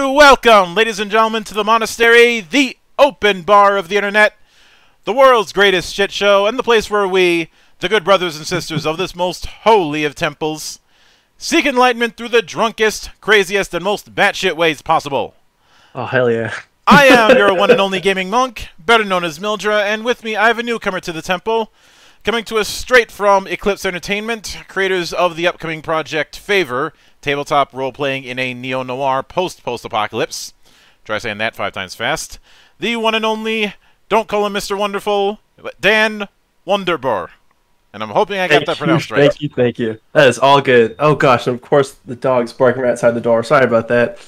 And welcome, ladies and gentlemen, to the Monastery, the open bar of the internet, the world's greatest shit show, and the place where we, the good brothers and sisters of this most holy of temples, seek enlightenment through the drunkest, craziest, and most batshit ways possible. Oh, hell yeah. I am your one and only gaming monk, better known as Mildra, and with me I have a newcomer to the temple, coming to us straight from Eclipse Entertainment, creators of the upcoming project Favor, tabletop role-playing in a neo-noir post-apocalypse. Try saying that 5 times fast. The one and only, don't call him Mr. Wonderful, Dan Wulderbor. And I'm hoping I got that pronounced right. Thank you, thank you. That is all good. Oh gosh, and of course the dog's barking right outside the door. Sorry about that.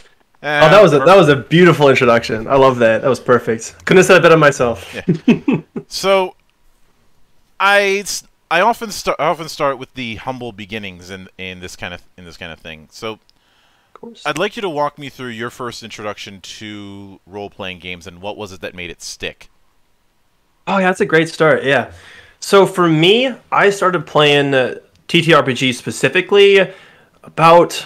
Oh, that was a beautiful introduction. I love that. That was perfect. Couldn't have said it better myself. Yeah. So, I often start with the humble beginnings in this kind of thing. So, of course, I'd like you to walk me through your first introduction to role-playing games and what was it that made it stick. Oh yeah, that's a great start. Yeah. So for me, I started playing TTRPG specifically about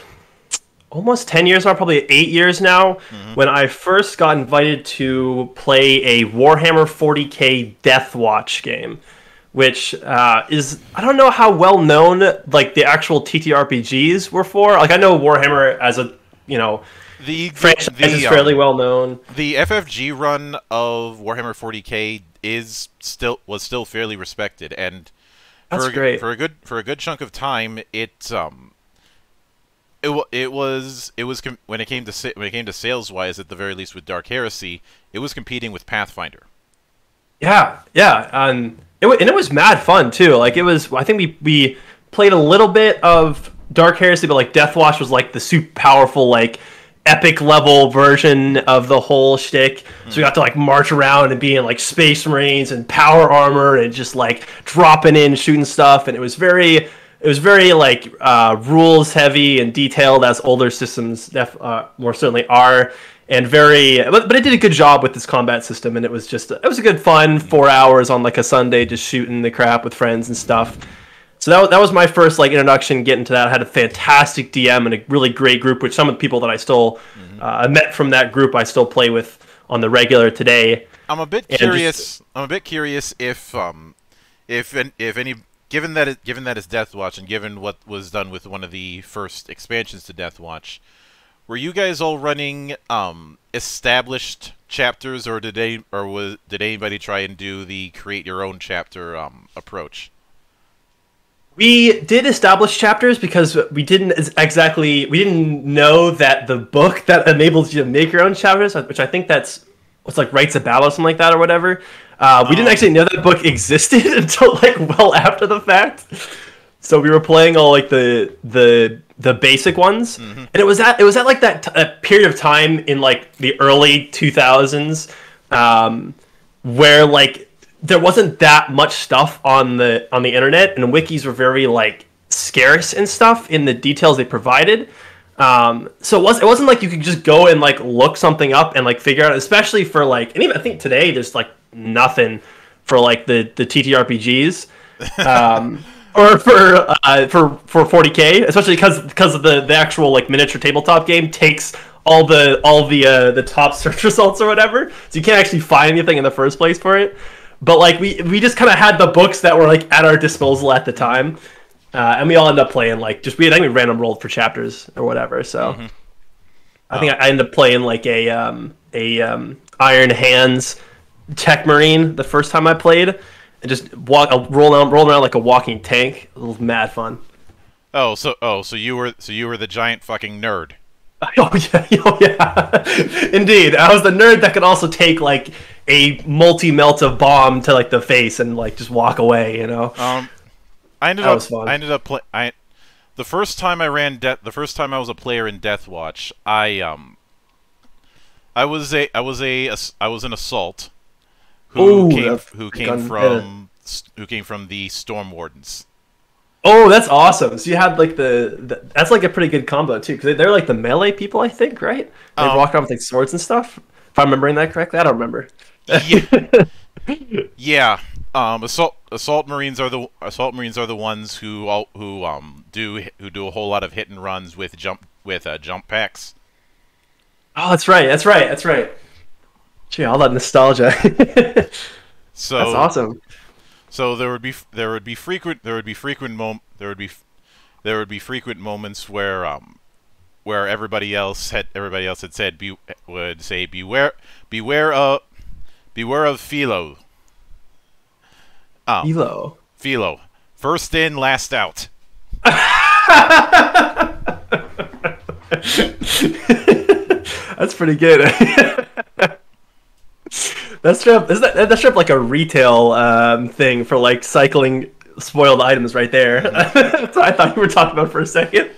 almost 10 years now, probably 8 years now, when I first got invited to play a Warhammer 40K Death Watch game, which is, I don't know how well known like the actual TTRPGs were for. Like I know Warhammer as a, you know, the franchise is fairly well known. The FFG run of Warhammer 40K is was still fairly respected, and that's great. For a good chunk of time, when it came to sales wise, at the very least with Dark Heresy, it was competing with Pathfinder. Yeah, yeah, and it was mad fun too. Like it was, I think we played a little bit of Dark Heresy, but like Death Watch was like the super powerful, like epic level version of the whole shtick. So we got to like march around and be in like space marines and power armor and just like dropping in, shooting stuff, and it was very like rules heavy and detailed, as older systems more certainly are. And very, but it did a good job with this combat system, and it was a good fun 4 hours on like a Sunday, just shooting the crap with friends and stuff. So that was my first like introduction getting to that. I had a fantastic DM and a really great group, which some of the people that I still met from that group I still play with on the regular today. I'm a bit curious if any, given that it's Death Watch and given what was done with one of the first expansions to Death Watch, were you guys all running established chapters, or did anybody try and do the create your own chapter approach? We did establish chapters because we didn't know that the book that enables you to make your own chapters, which I think that's what's like Rights of Battle or something like that or whatever. We didn't actually know that book existed until like well after the fact. So we were playing all like the basic ones, and it was at like that period of time in like the early 2000s, where like there wasn't that much stuff on the internet, and wikis were very like scarce and stuff in the details they provided. So it wasn't like you could just go and like look something up and like figure out, especially for like, and even I think today there's like nothing for like the TTRPGs. Or for 40K, especially because of the actual like miniature tabletop game takes all the top search results or whatever, so you can't actually find anything in the first place for it. But like we just kind of had the books that were like at our disposal at the time, and we all ended up playing like just I think we random rolled for chapters or whatever. So I think I ended up playing like a Iron Hands Tech Marine the first time I played. And just roll around like a walking tank. It was mad fun. So you were the giant fucking nerd. Oh yeah, indeed. I was the nerd that could also take like a multi-melt of bomb to like the face and like just walk away. You know. The first time I ran the first time I was a player in Death Watch, I was an assault. Who came from the Storm Wardens. Oh, that's awesome! So you had like that's like a pretty good combo too, because they're like the melee people, I think, right? They walk around with like swords and stuff. If I'm remembering that correctly, I don't remember. Yeah, yeah. Assault Marines are the ones who do a whole lot of hit and runs with jump packs. Oh, that's right. Gee, all that nostalgia. So that's awesome. So there would be frequent moments where everybody else had said would say beware of Philo. Philo. First in, last out. That's pretty good. That strip like a retail thing for like cycling spoiled items right there. That's what I thought you were talking about for a second.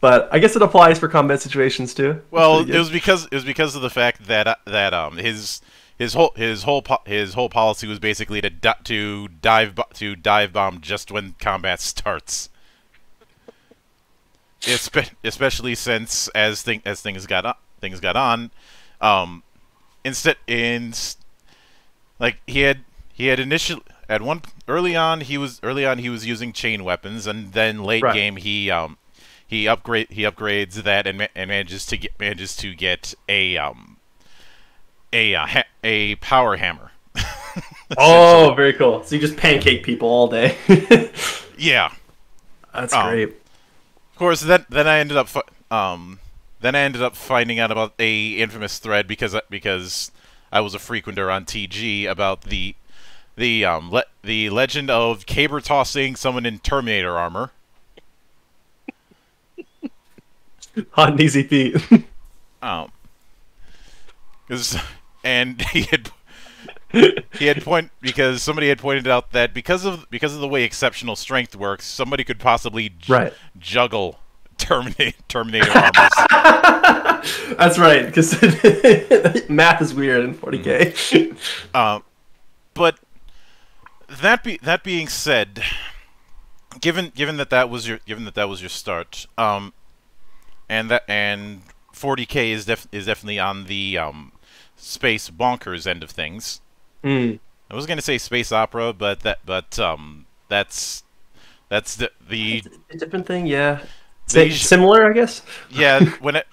But I guess it applies for combat situations too. Well, it was because of the fact that his whole policy was basically to dive bomb just when combat starts. Especially since as things got on, early on he was using chain weapons, and then late game he upgrades that and manages to get a power hammer. Oh, very cool. So you just pancake people all day. Yeah, that's great. Of course, then I ended up finding out about a infamous thread because I was a frequenter on TG about the legend of caber tossing someone in Terminator armor. Hot and easy feet. Somebody had pointed out that because of the way exceptional strength works, somebody could possibly juggle Terminator armors. That's right, because math is weird in 40K. But that being said, given that that was your start, and 40K is definitely on the space bonkers end of things. Mm. I was gonna say space opera, but that's a different thing. Yeah. Similar, I guess. Yeah,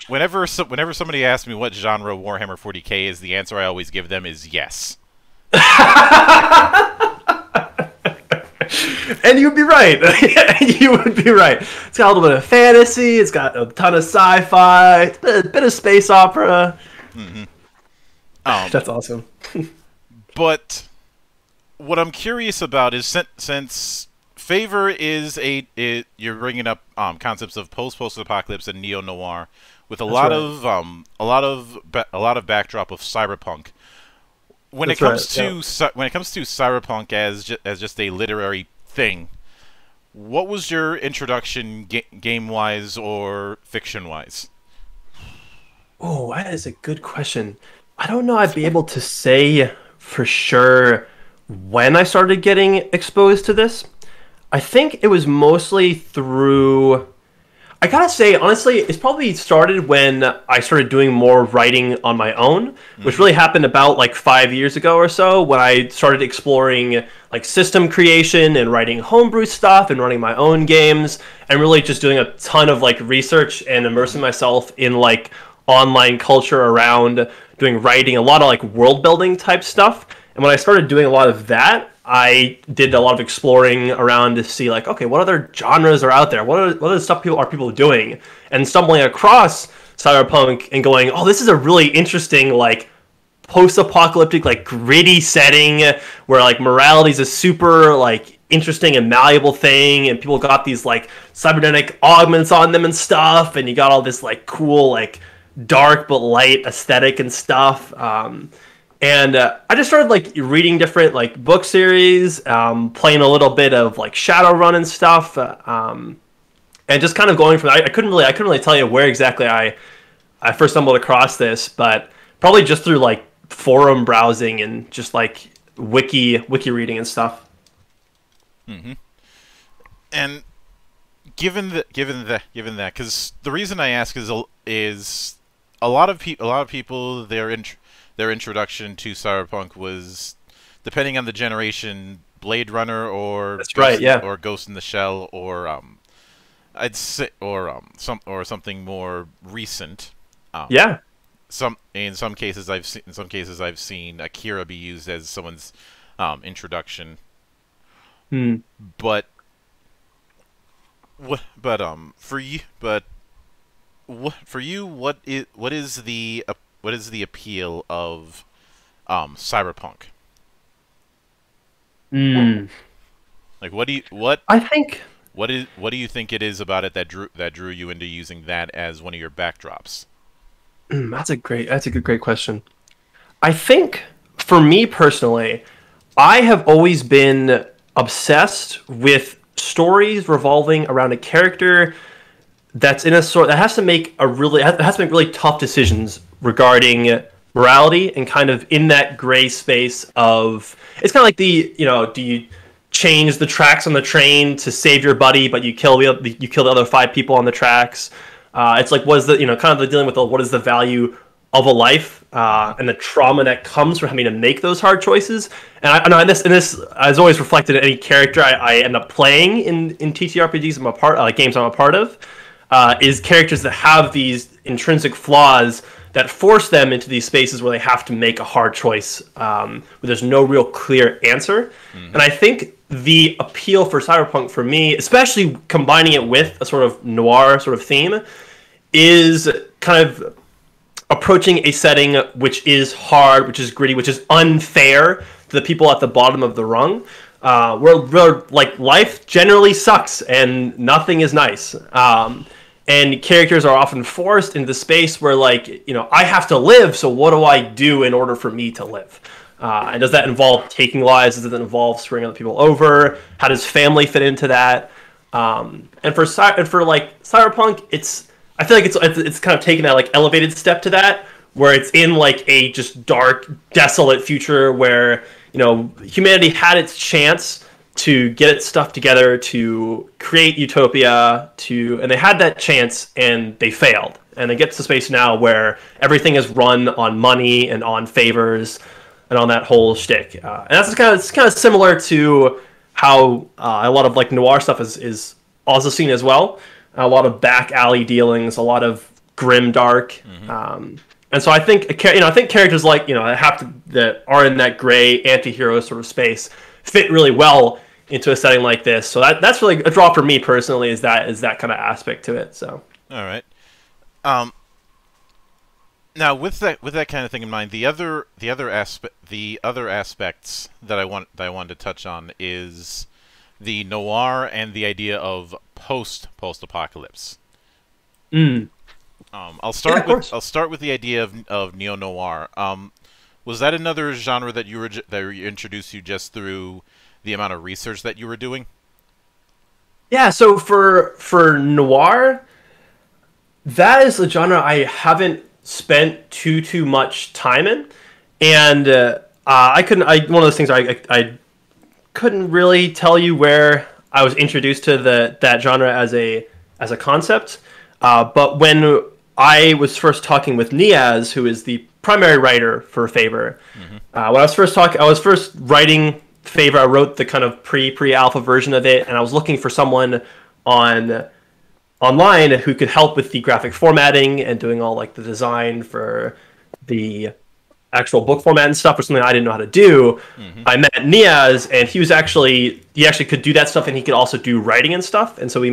whenever somebody asks me what genre Warhammer 40K is, the answer I always give them is yes. And you'd be right. You would be right. It's got a little bit of fantasy. It's got a ton of sci-fi. It's a bit of space opera. Mm-hmm. That's awesome. But what I'm curious about is since Favor you're bringing up concepts of post-apocalypse and neo-noir with a lot of backdrop of cyberpunk. When it comes to cyberpunk as just a literary thing, what was your introduction game-wise or fiction-wise? Oh, that is a good question. I don't know. I'd be able to say for sure when I started getting exposed to this. I think it was mostly through, I gotta say, honestly, it's probably started when I started doing more writing on my own, which really happened about like 5 years ago or so, when I started exploring like system creation and writing homebrew stuff and running my own games and really just doing a ton of like research and immersing myself in like online culture around doing writing, a lot of like world building type stuff. And when I started doing a lot of that, I did a lot of exploring around to see, like, okay, what other genres are out there? What other stuff are people doing? And stumbling across cyberpunk and going, oh, this is a really interesting, like, post-apocalyptic, like, gritty setting where, like, morality is a super, like, interesting and malleable thing, and people got these, like, cybernetic augments on them and stuff, and you got all this, like, cool, like, dark but light aesthetic and stuff. And I just started like reading different like book series, playing a little bit of like Shadowrun and stuff, and just kind of going from that. I couldn't really tell you where exactly I first stumbled across this, but probably just through like forum browsing and just like wiki reading and stuff. Mm-hmm. And given that, because the reason I ask is a lot of people their introduction to cyberpunk was, depending on the generation, Blade Runner or Ghost in the Shell, or I'd say, or something more recent. In some cases I've seen Akira be used as someone's introduction. Mm. But for you, what is the appeal of Cyberpunk? Mm. Like, what do you think it is about it that drew you into using that as one of your backdrops? That's a great question. I think for me personally, I have always been obsessed with stories revolving around a character that's in a sort that has to make really tough decisions regarding morality, and kind of in that gray space of, it's kind of like the, you know, do you change the tracks on the train to save your buddy, but you kill the other 5 people on the tracks? It's like, what is the, you know, kind of the dealing with the, what is the value of a life, and the trauma that comes from having to make those hard choices. And I know this is always reflected in any character I end up playing in TTRPGs games I'm a part of, is characters that have these intrinsic flaws that force them into these spaces where they have to make a hard choice, where there's no real clear answer. Mm-hmm. And I think the appeal for Cyberpunk for me, especially combining it with a sort of noir sort of theme, is kind of approaching a setting which is hard, which is gritty, which is unfair to the people at the bottom of the rung, where like life generally sucks and nothing is nice. And characters are often forced into the space where, like, you know, I have to live, so what do I do in order for me to live? And does that involve taking lives? Does it involve screwing other people over? How does family fit into that? And for Cyberpunk, I feel like it's kind of taken that like elevated step to that, where it's in like a just dark, desolate future where, you know, humanity had its chance to get its stuff together, to create utopia, and they had that chance and they failed. And it gets to space now where everything is run on money and on favors and on that whole shtick. And that's kind of similar to how a lot of like noir stuff is also seen as well. A lot of back alley dealings, a lot of grim dark. Mm-hmm. And so I think, you know, characters like, you know, that are in that gray anti-hero sort of space fit really well into a setting like this. So that's really a draw for me personally, is that kind of aspect to it. So all right. Now, with that kind of thing in mind, the other aspects that I wanted to touch on is the noir and the idea of post apocalypse. Mm. I'll start with the idea of neo noir. Was that another genre that you introduced you just through the amount of research that you were doing? Yeah. So for noir, that is a genre I haven't spent too much time in, and one of those things I couldn't really tell you where I was introduced to that genre as a concept, but when I was first talking with Niaz, who is the primary writer for Favor, mm-hmm. when I was first writing Favor, I wrote the kind of pre-alpha version of it, and I was looking for someone online who could help with the graphic formatting and doing all like the design for the actual book format and stuff, or something I didn't know how to do. Mm-hmm. I met Niaz, and he actually could do that stuff, and he could also do writing and stuff. And so we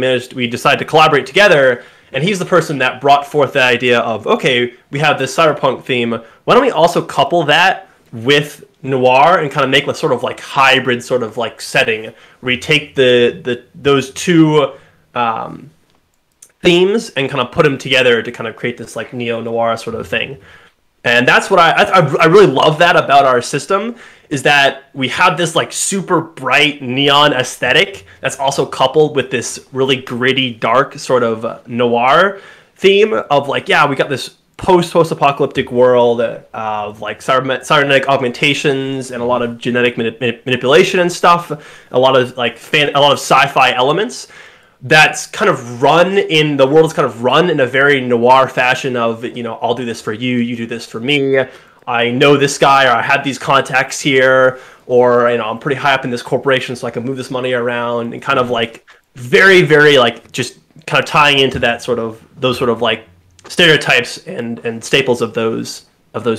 decided to collaborate together, and he's the person that brought forth the idea of, okay, we have this cyberpunk theme, why don't we also couple that with noir and kind of make a sort of like hybrid sort of like setting where you take those two themes and kind of put them together to kind of create this like neo-noir sort of thing. And that's what I really love that about our system, is that we have this like super bright neon aesthetic that's also coupled with this really gritty, dark sort of noir theme of like, yeah, we got this post-apocalyptic world of like cybernetic augmentations and a lot of genetic manipulation and stuff, a lot of sci-fi elements. That's kind of the world is kind of run in a very noir fashion of, you know, I'll do this for you, you do this for me, I know this guy, or I have these contacts here, or, you know, I'm pretty high up in this corporation so I can move this money around, and kind of like very, very like just kind of tying into that sort of those sort of like stereotypes and staples of those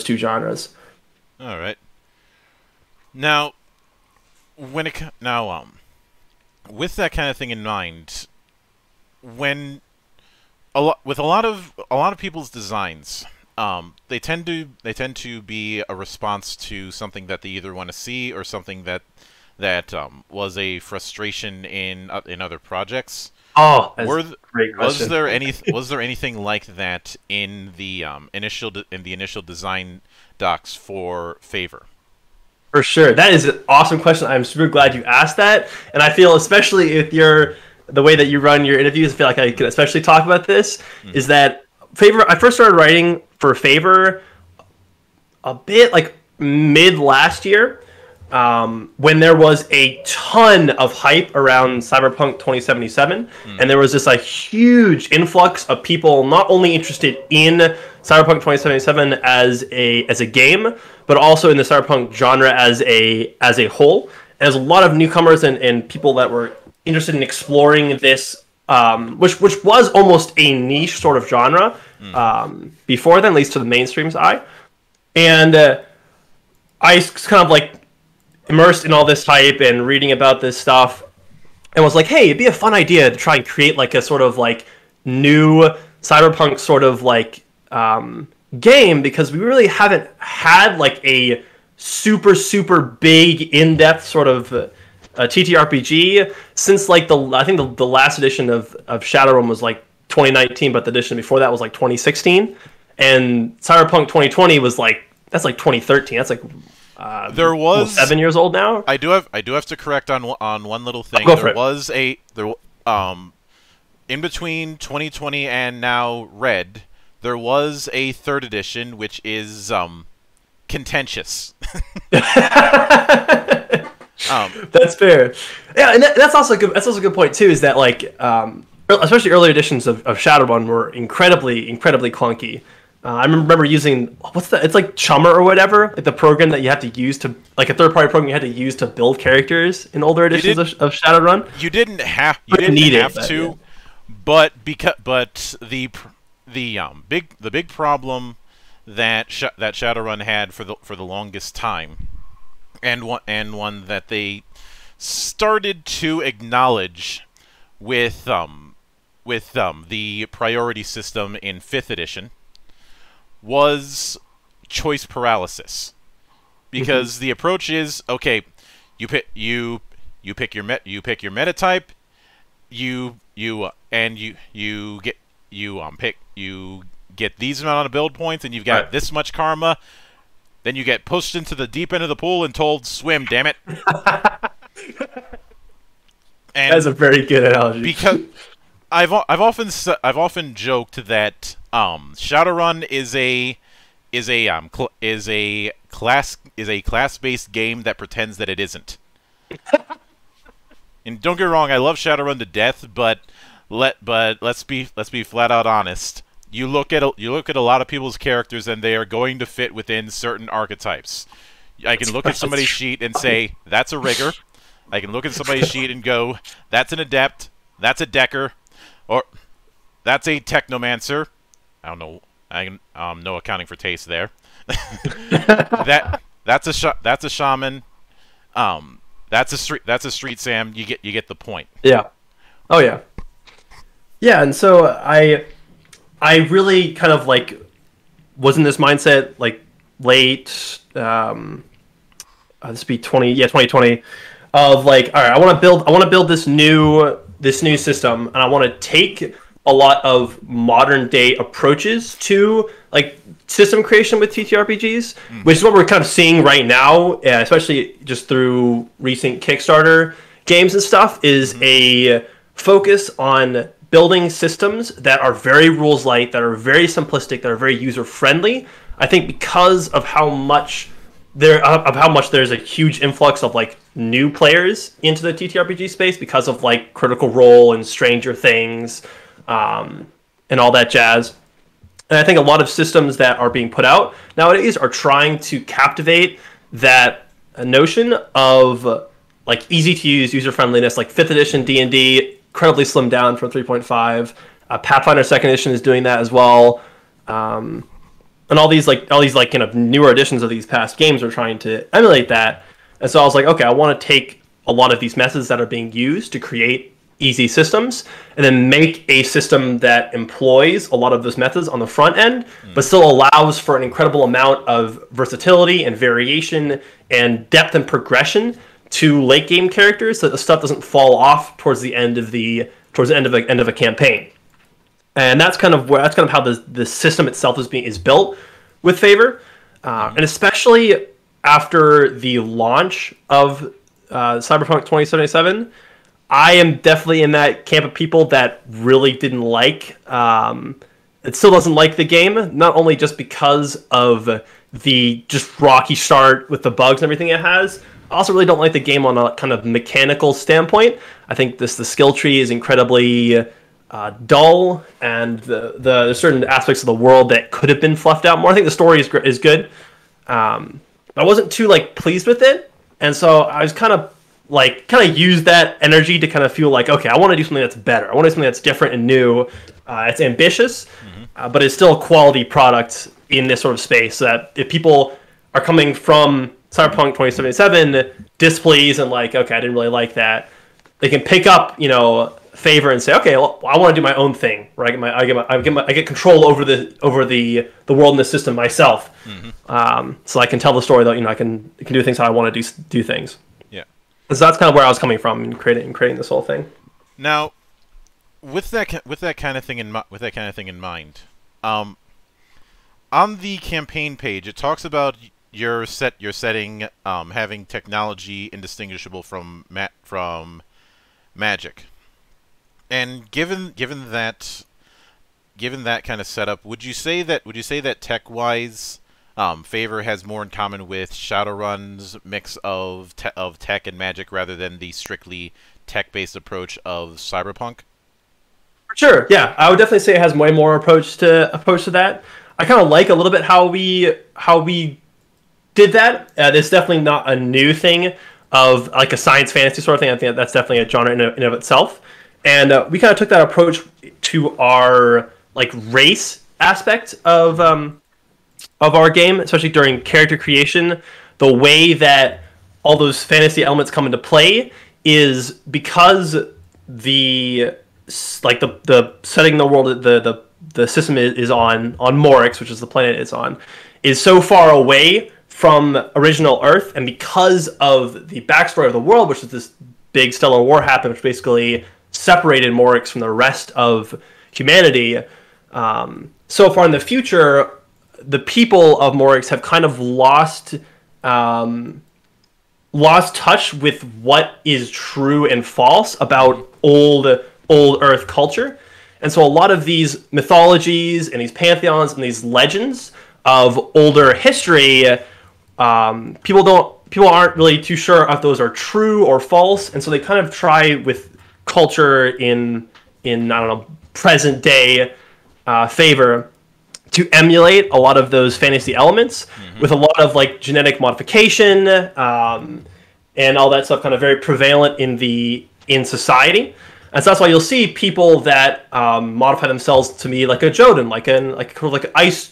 two genres. All right. Now, when it with that kind of thing in mind, when with a lot of people's designs, they tend to be a response to something that they either want to see or something that was a frustration in other projects. Oh, that's a great question. Was there anything like that in the initial design docs for Favor? For sure. That is an awesome question. I'm super glad you asked that. And I feel, especially if you're the way that you run your interviews, I feel like I can especially talk about this. Mm-hmm. Is that Favor? I first started writing for Favor a bit like mid last year, when there was a ton of hype around Cyberpunk 2077, and there was just a huge influx of people not only interested in Cyberpunk 2077 as a game, but also in the Cyberpunk genre as a whole. And there's a lot of newcomers and people that were interested in exploring this, which was almost a niche sort of genre before then, at least to the mainstream's eye. And I was kind of like immersed in all this hype and reading about this stuff, and was like, hey, it'd be a fun idea to try and create like a sort of like new cyberpunk sort of like game, because we really haven't had like a super big in-depth sort of TTRPG since like I think the last edition of Shadowrun was like 2019, but the edition before that was like 2016, and Cyberpunk 2020 was like, that's like 2013. That's like there was 7 years old now. I do have to correct on one little thing. In between 2020 and now Red, there was a third edition, which is contentious. That's fair. Yeah, and that's also good. That's also a good point too. Is that like especially early editions of Shadowrun were incredibly clunky. I remember using it's like Chummer or whatever, like the program that you have to use to, like a third-party program you had to use to build characters in older editions of Shadowrun. You didn't have but the big problem that Shadowrun had for the longest time, and one that they started to acknowledge with the priority system in 5th edition. Was choice paralysis, because the approach is, okay, you pick your meta type, you get these amount of build points, and you've got this much karma, then you get pushed into the deep end of the pool and told, swim, damn it. And that's a very good analogy, because I've often joked that Shadowrun is a class-based game that pretends that it isn't. And don't get me wrong, I love Shadowrun to death, but let's be flat out honest. You look at a lot of people's characters, and they are going to fit within certain archetypes. I can look at somebody's sheet and say that's a rigger. I can look at somebody's sheet and go, that's an adept, that's a decker, or that's a technomancer. I don't know. No accounting for taste there. that's a shaman. That's a street Sam. You get the point. Yeah. Oh yeah. Yeah, and so I really kind of like was in this mindset like late this would be 2020 of like, all right, I want to build this new system, and I want to take a lot of modern day approaches to like system creation with TTRPGs, which is what we're kind of seeing right now, especially just through recent Kickstarter games and stuff, is a focus on building systems that are very rules light, that are very simplistic, that are very user friendly. I think because of how much there's a huge influx of like new players into the TTRPG space because of like Critical Role and Stranger Things, and all that jazz. And I think a lot of systems that are being put out nowadays are trying to captivate that notion of like easy to use, user friendliness, like 5th edition D&D, incredibly slimmed down from 3.5. Pathfinder 2nd edition is doing that as well. And all these kind of newer editions of these past games are trying to emulate that. And so I was like, okay, I want to take a lot of these methods that are being used to create easy systems and then make a system that employs a lot of those methods on the front end, but still allows for an incredible amount of versatility and variation and depth and progression to late game characters, so that the stuff doesn't fall off towards the end of a campaign. And that's kind of how the system itself is built with Favor, and especially after the launch of Cyberpunk 2077, I am definitely in that camp of people that really didn't like, it still doesn't like the game, not only just because of the just rocky start with the bugs and everything it has. I also really don't like the game on a kind of mechanical standpoint. I think the skill tree is incredibly dull, and there's certain aspects of the world that could have been fluffed out more. I think the story is good. I wasn't too pleased with it, and so I was kind of used that energy to kind of feel like, okay, I want to do something that's better. I want to do something that's different and new. It's ambitious, but it's still a quality product in this sort of space. So that if people are coming from Cyberpunk 2077 displeased and like, okay, I didn't really like that, they can pick up, Favor and say, okay, well, I want to do my own thing, right? I get control over the world and the system myself, so I can tell the story that I can do things how I want to do things. Yeah, so that's kind of where I was coming from in creating this whole thing. Now, with that kind of thing in mind, on the campaign page, it talks about your setting having technology indistinguishable from magic. And given that kind of setup, would you say that tech-wise, Favor has more in common with Shadowrun's mix of tech and magic rather than the strictly tech-based approach of Cyberpunk? Sure, yeah, I would definitely say it has way more approach to that. I kind of like a little bit how we did that. It's definitely not a new thing of like a science fantasy sort of thing. I think that's definitely a genre in of itself. And we kind of took that approach to our race aspect of our game, especially during character creation. The way that all those fantasy elements come into play is because the setting the world, the system is on Morix, which is the planet it's on, is so far away from original Earth, and because of the backstory of the world, which is this big stellar war happened, which basically separated Morix from the rest of humanity. So far in the future, the people of Morix have kind of lost touch with what is true and false about old Earth culture. And so a lot of these mythologies and these pantheons and these legends of older history, people aren't really too sure if those are true or false, and so they kind of try with culture in I don't know, present day Favor to emulate a lot of those fantasy elements with a lot of genetic modification and all that stuff, kind of very prevalent in society. And so that's why you'll see people that modify themselves to be like a Jodin, like an ice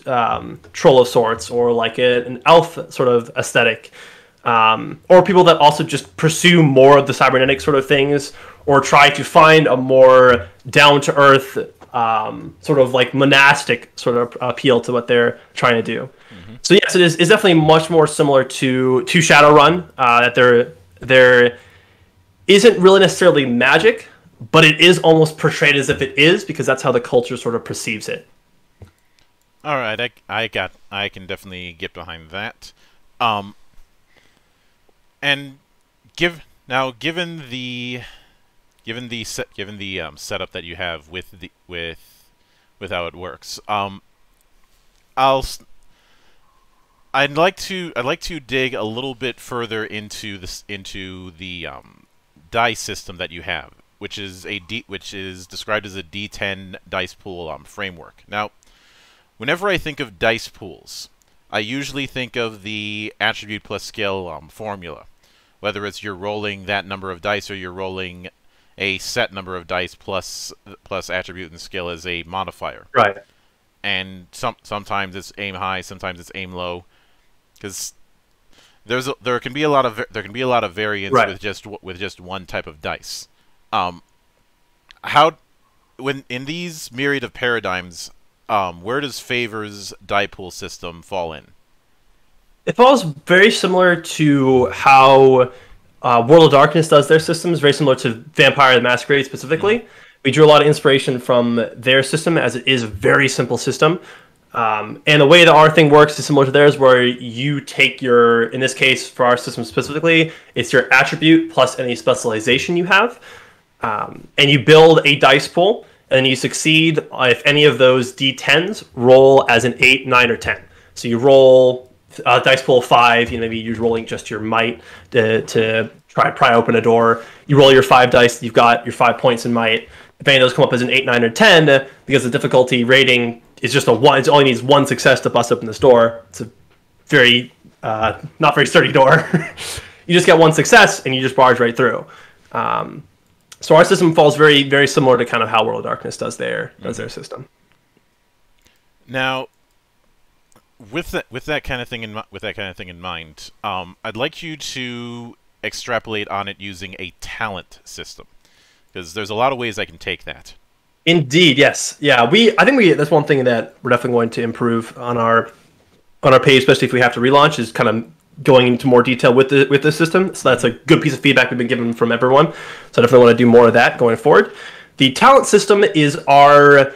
troll of sorts, or an elf sort of aesthetic. Or people that also just pursue more of the cybernetic sort of things, or try to find a more down-to-earth sort of monastic sort of appeal to what they're trying to do. So yes, it's definitely much more similar to Shadowrun. That there isn't really necessarily magic, but it is almost portrayed as if it is, because that's how the culture sort of perceives it. All right, I can definitely get behind that. And given the setup that you have with how it works, I'd like to dig a little bit further into the die system that you have, which is described as a D10 dice pool framework. Now, whenever I think of dice pools, I usually think of the attribute plus skill formula, whether it's you're rolling that number of dice or you're rolling a set number of dice plus attribute and skill as a modifier. Right. and sometimes it's aim high, sometimes it's aim low, because there can be a lot of variance with just one type of dice. When in these myriad of paradigms, where does Favor's die pool system fall in? It falls very similar to how World of Darkness does their systems, very similar to Vampire the Masquerade specifically. Mm-hmm. We drew a lot of inspiration from their system, as it is a very simple system. And the way that our thing works is similar to theirs, where you take your, in this case, for our system specifically, it's your attribute plus any specialization you have. And you build a dice pool, and you succeed if any of those D10s roll as an 8, 9, or 10. So you roll a dice pool of 5, you know, maybe you're rolling just your might to pry open a door. You roll your 5 dice, you've got your 5 points in might. If any of those come up as an 8, 9, or 10, because the difficulty rating is just a 1, it only needs 1 success to bust open this door. It's a very, not very sturdy door. You just get 1 success, and you just barge right through. So our system falls very, very similar to kind of how World of Darkness does their system. Now, with that kind of thing in mind, I'd like you to extrapolate on it using a talent system, because there's a lot of ways I can take that. Indeed, yes, yeah. That's one thing that we're definitely going to improve on our page, especially if we have to relaunch, is kind of going into more detail with the system. So that's a good piece of feedback we've been given from everyone. So I definitely want to do more of that going forward. The talent system is our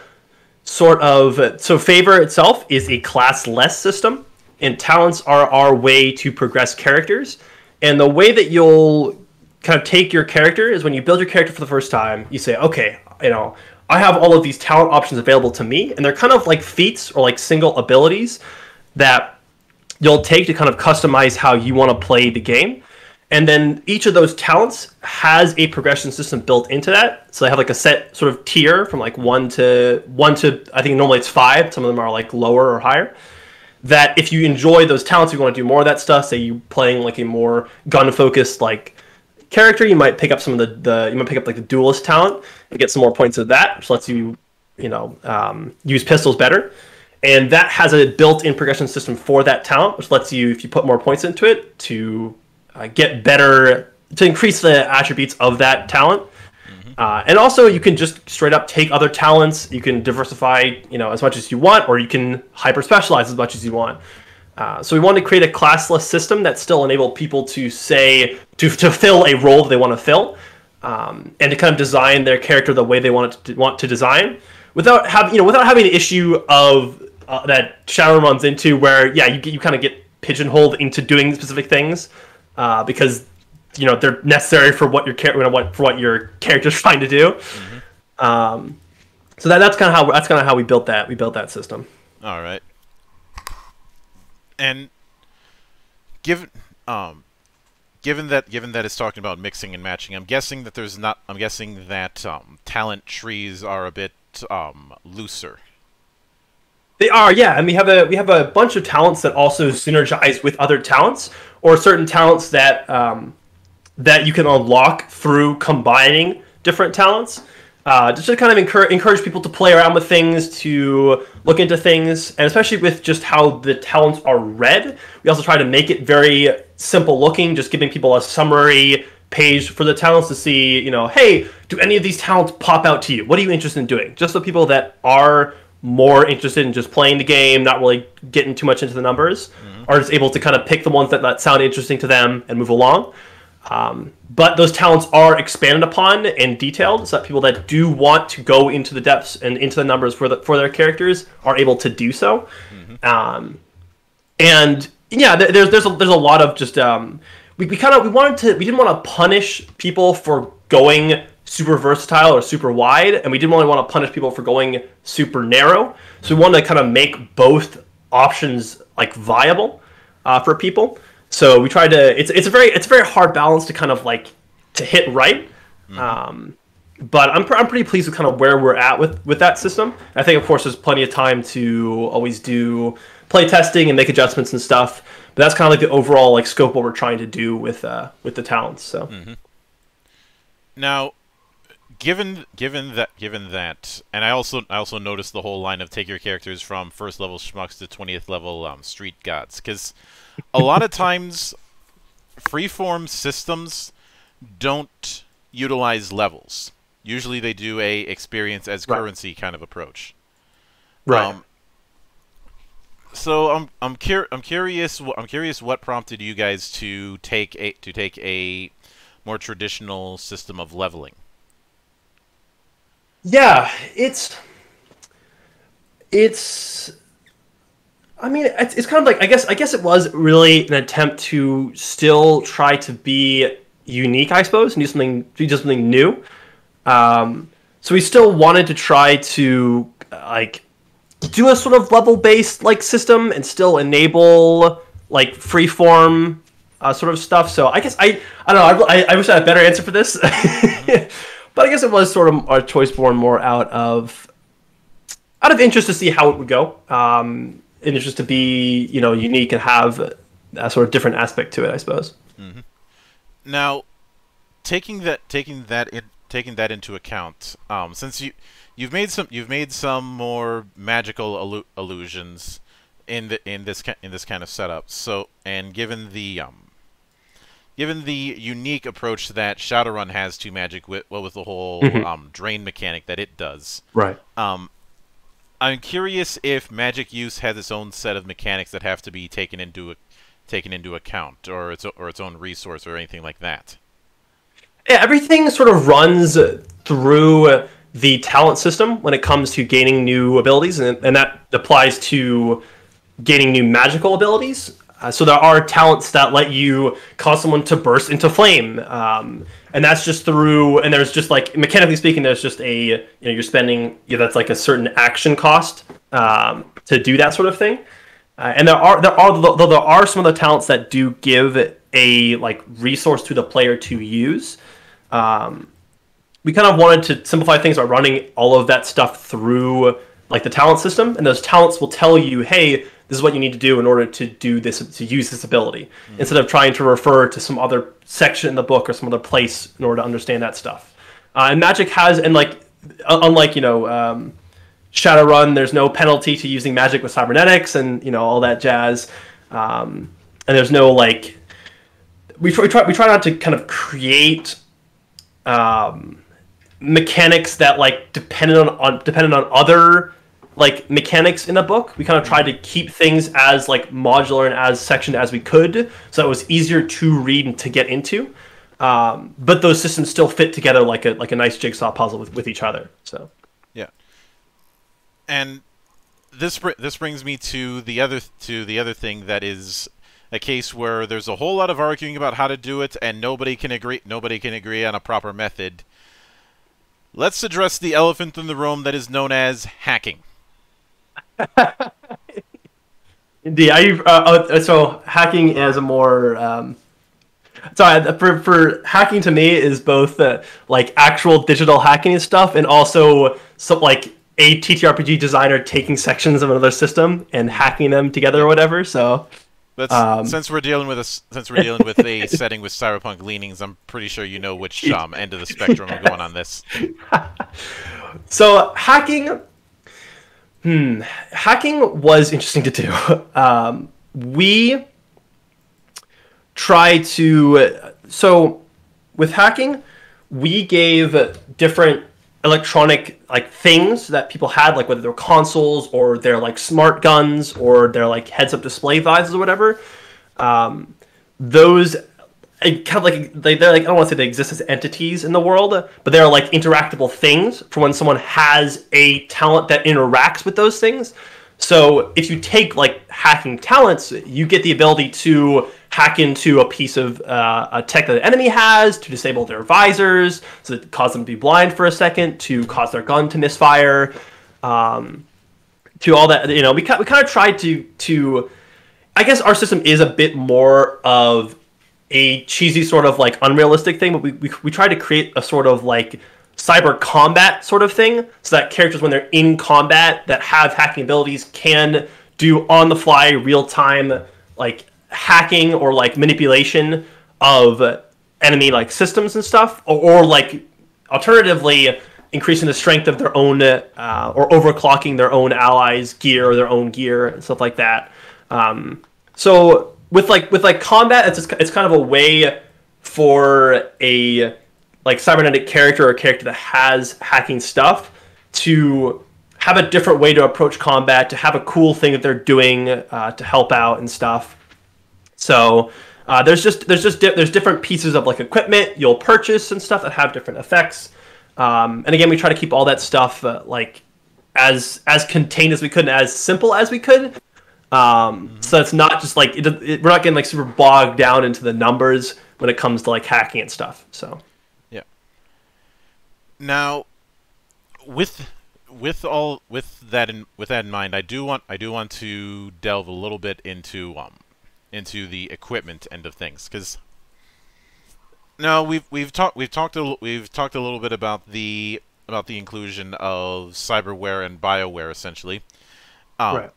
sort of... So Favor itself is a class-less system, and talents are our way to progress characters. And the way that you'll kind of take your character is when you build your character for the first time, you say, okay, you know, I have all of these talent options available to me, and they're kind of like feats or like single abilities that you'll take to kind of customize how you want to play the game. And then each of those talents has a progression system built into that. So they have like a set sort of tier from like one to, I think normally it's 5. Some of them are like lower or higher. That if you enjoy those talents, you want to do more of that stuff. Say you're playing like a more gun focused like character, you might pick up some of you might pick up like the duelist talent and get some more points of that, which lets you, you know, use pistols better. And that has a built-in progression system for that talent, which lets you, if you put more points into it, to get better, to increase the attributes of that talent. Mm-hmm. And also, you can just straight up take other talents. You can diversify, you know, as much as you want, or you can hyper-specialize as much as you want. So we wanted to create a classless system that still enabled people to say, to fill a role that they want to fill, and to kind of design their character the way they want to design, without having the issue of that Shadowrun runs into, where you kind of get pigeonholed into doing specific things because you know they're necessary for what your character's trying to do. Mm-hmm. So that's kind of how we built that system. All right. And given that it's talking about mixing and matching, I'm guessing that talent trees are a bit looser. They are, yeah, and we have a bunch of talents that also synergize with other talents, or certain talents that that you can unlock through combining different talents. Just to kind of encourage people to play around with things, to look into things, and especially with just how the talents are read. We also try to make it very simple looking, just giving people a summary page for the talents to see, you know, hey, do any of these talents pop out to you? What are you interested in doing? Just so people that are more interested in just playing the game, not really getting too much into the numbers, mm-hmm. are just able to kind of pick the ones that sound interesting to them and move along. But those talents are expanded upon and detailed so that people that do want to go into the depths and into the numbers for their characters are able to do so. Mm-hmm. And yeah, there's a lot of just... We didn't want to punish people for going super versatile or super wide, and we didn't really want to punish people for going super narrow. So we wanted to kind of make both options like viable for people. So we tried to. It's a very hard balance to kind of like to hit right. Mm-hmm. But I'm pretty pleased with kind of where we're at with that system. And I think of course there's plenty of time to always do play testing and make adjustments and stuff. But that's kind of like the overall like scope what we're trying to do with the talents. So mm-hmm. Now, Given that, and I also noticed the whole line of take your characters from first level schmucks to 20th level street gods, because a lot of times freeform systems don't utilize levels. Usually they do a experience as currency kind of approach. Right. So I'm curious what prompted you guys to take a more traditional system of leveling. Yeah, it's kind of like, I guess it was really an attempt to still try to be unique, I suppose, and do something new. So we still wanted to try to like do a sort of level-based like system and still enable like freeform sort of stuff. So I guess I don't know. I wish I had a better answer for this. But I guess it was sort of a choice born more out of interest to see how it would go, and interest to be, you know, unique and have a sort of different aspect to it, I suppose. Mm-hmm. Now, taking that into account, since you've made some more magical allusions in this kind of setup. So, and given the Given the unique approach that Shadowrun has to magic, with the whole drain mechanic that it does, right? I'm curious if magic use has its own set of mechanics that have to be taken into account, or its own resource, or anything like that. Yeah, everything sort of runs through the talent system when it comes to gaining new abilities, and that applies to gaining new magical abilities. So there are talents that let you cause someone to burst into flame, and that's just through. And there's just like, mechanically speaking, there's just a, you know, you're spending, you know, that's like a certain action cost to do that sort of thing. And there are some of the talents that do give a like resource to the player to use. We kind of wanted to simplify things by running all of that stuff through like the talent system, and those talents will tell you, hey, this is what you need to do in order to do this, to use this ability, instead of trying to refer to some other section in the book or some other place in order to understand that stuff. And magic has, and like, unlike, you know, Shadowrun, there's no penalty to using magic with cybernetics and, you know, all that jazz. And there's no like, we try not to kind of create mechanics that like dependent on other like mechanics in a book. We kind of tried to keep things as like modular and as sectioned as we could, so it was easier to read and to get into. But those systems still fit together like a nice jigsaw puzzle with each other. So yeah, and this brings me to the other thing that is a case where there's a whole lot of arguing about how to do it, and nobody can agree on a proper method. Let's address the elephant in the room that is known as hacking. Indeed. So hacking is a more for hacking to me is both like actual digital hacking and stuff, and also some, like a TTRPG designer taking sections of another system and hacking them together or whatever. So that's, since we're dealing with a setting with cyberpunk leanings, I'm pretty sure you know which end of the spectrum I'm going on this. So hacking. Hacking was interesting to do. We try to... So, with hacking, we gave different electronic like things that people had, like whether they're consoles or they're like smart guns or they're like heads-up display visors or whatever. Those kind of like, they're like, I don't want to say they exist as entities in the world, but they're like interactable things for when someone has a talent that interacts with those things. So if you take like hacking talents, you get the ability to hack into a piece of a tech that the enemy has, to disable their visors, so that it causes them to be blind for a second, to cause their gun to misfire, to all that. You know, we kind of tried to, I guess our system is a bit more of a cheesy sort of like unrealistic thing, but we try to create a sort of like cyber combat sort of thing, so that characters, when they're in combat that have hacking abilities, can do on the fly, real time, like hacking or like manipulation of enemy like systems and stuff, or like Alternatively, increasing the strength of their own or overclocking their own allies' gear or their own gear and stuff like that. So with combat, it's kind of a way for a cybernetic character or character that has hacking stuff to have a different way to approach combat, to have a cool thing that they're doing to help out and stuff. So there's different pieces of equipment you'll purchase and stuff that have different effects. And again, we try to keep all that stuff as contained as we could and as simple as we could. So it's not just we're not getting super bogged down into the numbers when it comes to hacking and stuff. So yeah. Now, with that in mind, I do want to delve a little bit into the equipment end of things, because now we've talked a little bit about the inclusion of cyberware and bioware essentially. Right.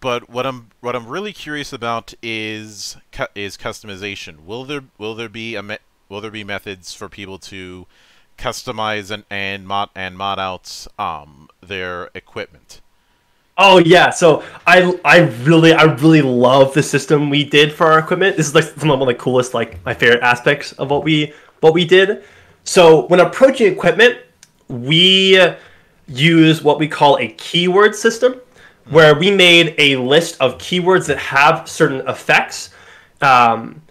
But what I'm really curious about is customization. Will there be methods for people to customize and mod out their equipment? Oh yeah, so I really love the system we did for our equipment. This is some of the coolest, my favorite aspects of what we did. So when approaching equipment, we use what we call a keyword system, where we made a list of keywords that have certain effects, and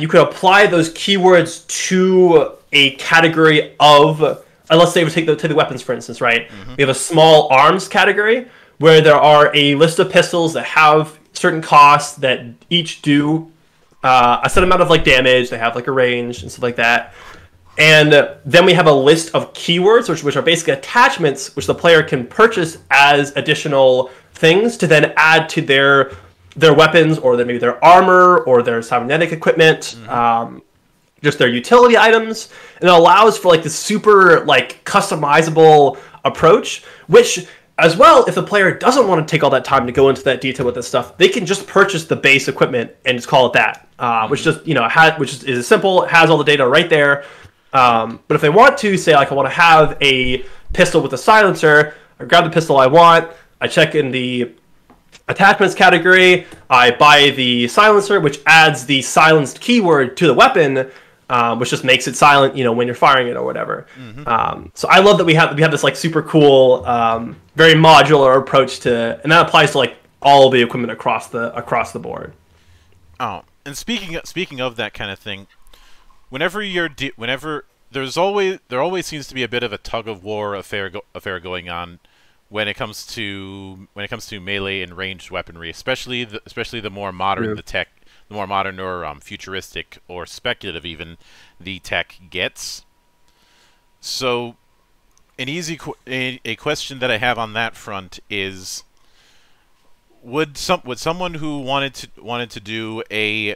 you could apply those keywords to a category of, let's say we take the weapons for instance, right? Mm-hmm. We have a small arms category where there are a list of pistols that have certain costs that each do a set amount of damage. They have a range and stuff like that. And then we have a list of keywords, which are basically attachments, which the player can purchase as additional things to then add to their weapons, or maybe their armor or their cybernetic equipment, mm-hmm. Just their utility items. And it allows for this super customizable approach, which as well, if the player doesn't want to take all that time to go into that detail with this stuff, they can just purchase the base equipment and just call it that, which just which is simple, it has all the data right there. But if they want to say, I want to have a pistol with a silencer, I grab the pistol I want, I check in the attachments category, I buy the silencer, which adds the silenced keyword to the weapon, which just makes it silent, when you're firing it or whatever. Mm-hmm. So I love that we have this super cool, very modular approach to, and that applies to all the equipment across the board. Oh, and speaking of that kind of thing, there always seems to be a bit of a tug of war affair going on when it comes to melee and ranged weaponry, especially the more modern, yeah, the more modern or futuristic or speculative even the tech gets. So a question that I have on that front is, would someone who wanted to do a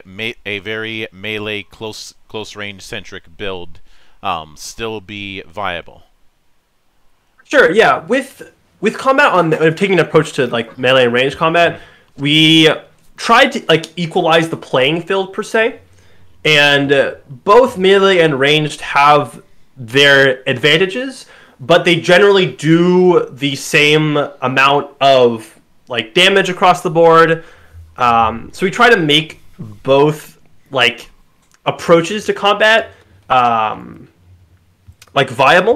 very melee close range centric build still be viable? Sure, yeah. With combat taking an approach to melee and range combat, we tried to equalize the playing field per se, and both melee and ranged have their advantages, but they generally do the same amount of damage across the board. So we try to make both approaches to combat viable,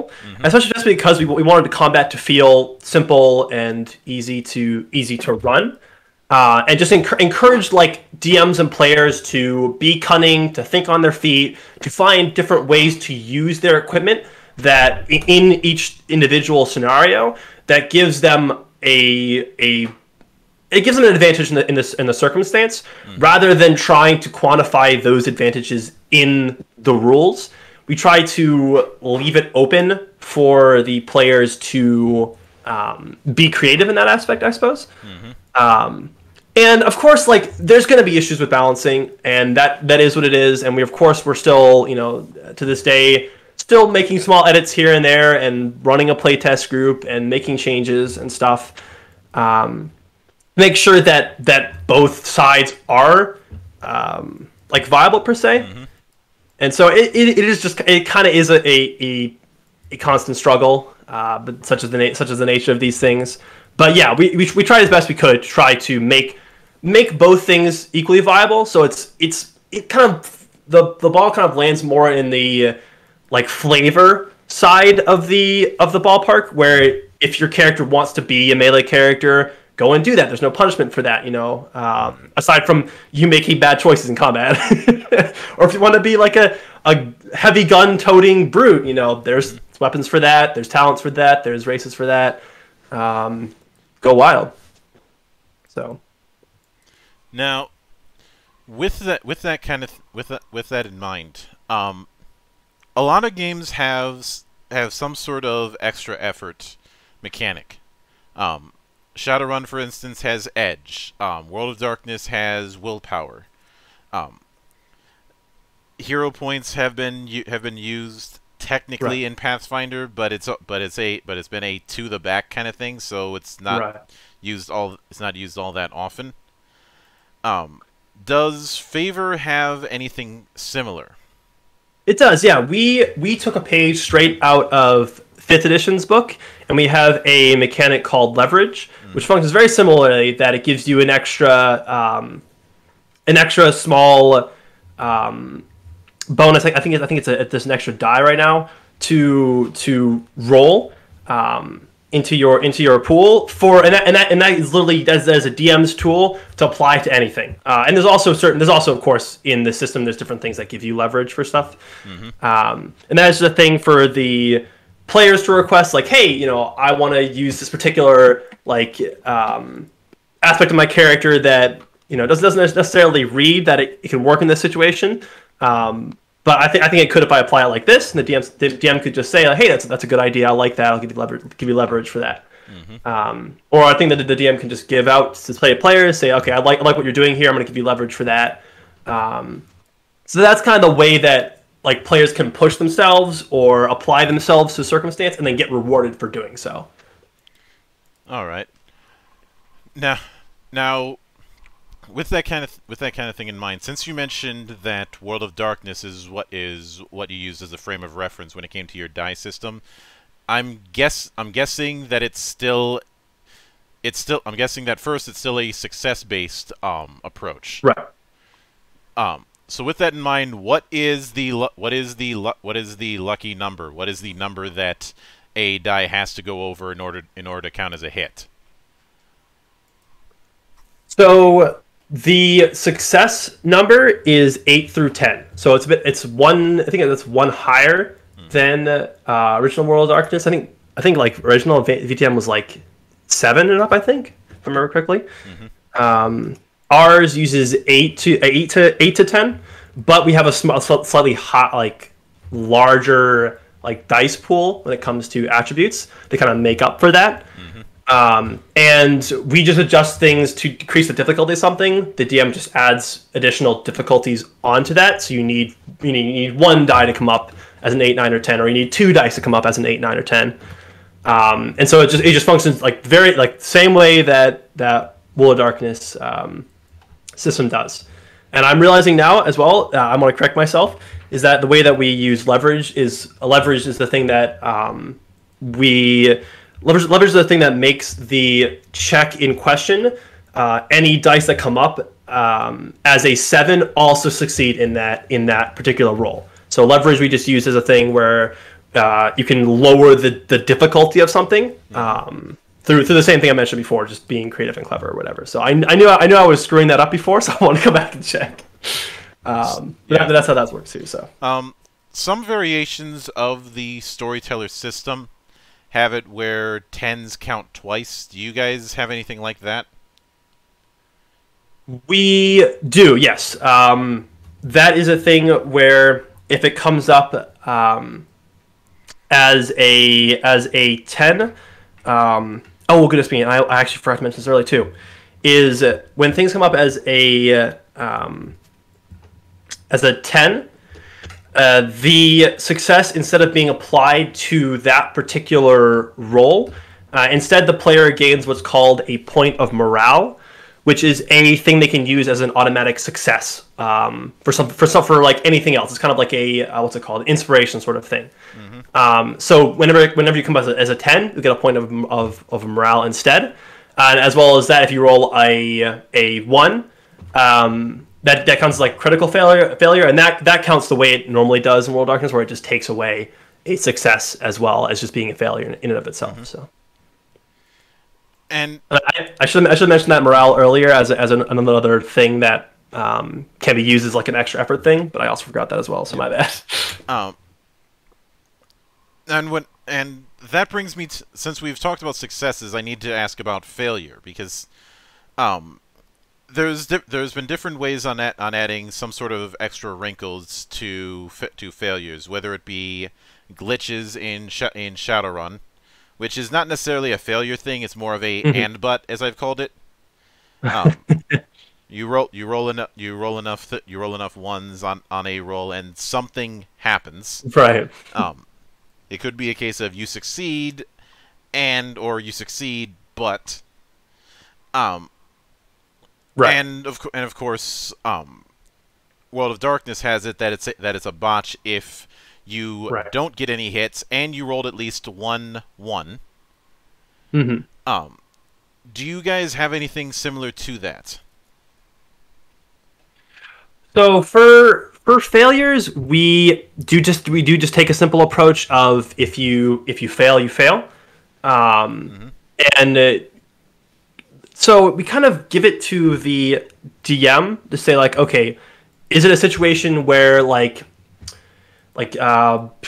mm-hmm. especially just because we wanted the combat to feel simple and easy to run, and just encourage DMs and players to be cunning, to think on their feet, to find different ways to use their equipment that in each individual scenario that gives them it gives them an advantage in the circumstance, mm. rather than trying to quantify those advantages in the rules. We try to leave it open for the players to be creative in that aspect, I suppose. Mm-hmm. And of course, there's going to be issues with balancing, and that is what it is. And we're still, to this day, still making small edits here and there, and running a playtest group and making changes and stuff. Make sure that both sides are viable per se. Mm-hmm. And so it kind of is a a constant struggle, but such as the nature of these things. But yeah, we tried as best we could to try to make both things equally viable. So it kind of the ball kind of lands more in the like flavor side of the ballpark, where if your character wants to be a melee character, go and do that. There's no punishment for that, you know, aside from you making bad choices in combat. Or if you want to be like a heavy gun toting brute, you know, there's weapons for that, there's talents for that, there's races for that. Go wild. So now with that in mind, a lot of games have some sort of extra effort mechanic. Shadowrun, for instance, has edge. World of Darkness has willpower. Hero points have been used technically in Pathfinder, but it's been a to the back kind of thing, so it's not used all that often. Does Favor have anything similar? It does, yeah. We took a page straight out of 5th edition's book, and we have a mechanic called leverage, which functions very similarly. That it gives you an extra small bonus. I think it's an extra die right now to roll into your pool for, and that is literally as a DM's tool to apply to anything. And there's also of course in the system there's different things that give you leverage for stuff, and that is the thing for the players to request, like, hey, you know, I want to use this particular like aspect of my character that, you know, doesn't necessarily read that it can work in this situation, but I think it could if I apply it like this, and the DM could just say, like, hey, that's a good idea, I like that, I'll give you leverage for that. Or I think that the DM can just give out to players, say, okay, I like what you're doing here, I'm going to give you leverage for that. So that's kind of the way that like players can push themselves or apply themselves to circumstance and then get rewarded for doing so. All right. Now with that kind of thing in mind, since you mentioned that World of Darkness is what you used as a frame of reference when it came to your die system, I'm guessing that it's still a success-based approach. Right. So with that in mind, what is the lucky number? What is the number that a die has to go over in order to count as a hit? So the success number is 8 through 10. So it's one. I think that's one higher than original World of Darkness. I think like original VTM was like 7 and up, I think, if I remember correctly. Ours uses 8 to 10, but we have a slightly hot, like larger, like dice pool when it comes to attributes to kind of make up for that. And we just adjust things to decrease the difficulty of something. The DM just adds additional difficulties onto that. So you need one die to come up as an 8, 9, or 10, or you need 2 dice to come up as an 8, 9, or 10. And so it just functions like very like same way that World of Darkness system does. And I'm realizing now as well, I want to correct myself, is that the way that we use leverage is the thing that leverage is the thing that makes the check in question, any dice that come up as a 7 also succeed in that particular roll. So leverage we just use as a thing where you can lower the difficulty of something through the same thing I mentioned before, just being creative and clever or whatever. So I knew I was screwing that up before, so I want to go back and check. But that's how that works too. So some variations of the storyteller system have it where 10s count twice. Do you guys have anything like that? We do, yes. That is a thing where if it comes up as a 10. Oh, goodness me, I actually forgot to mention this earlier too, is when things come up as a 10, the success, instead of being applied to that particular role, instead the player gains what's called a point of morale, which is a thing they can use as an automatic success for like anything else. It's kind of like a what's it called, inspiration sort of thing. Mm-hmm. So whenever you come as a 10, you get a point of morale instead, and as well as that, if you roll a 1, that counts as like critical failure, and that counts the way it normally does in World of Darkness, where it just takes away a success as well as just being a failure in and of itself. Mm-hmm. So. And I should mention that morale earlier as another thing that can be used as like an extra effort thing, but I also forgot that as well, so my bad. And that brings me to, since we've talked about successes, I need to ask about failure, because there's been different ways on adding some sort of extra wrinkles to failures, whether it be glitches in Shadowrun, which is not necessarily a failure thing. It's more of a and but, as I've called it. You roll enough ones on a roll, and something happens. Right. It could be a case of you succeed, or you succeed but. Right. And of course, World of Darkness has it that it's a botch if. You right. don't get any hits, and you rolled at least 1 1. Mm-hmm. Do you guys have anything similar to that? So for failures, we do just take a simple approach of if you fail, you fail, so we kind of give it to the DM to say like, okay, is it a situation where like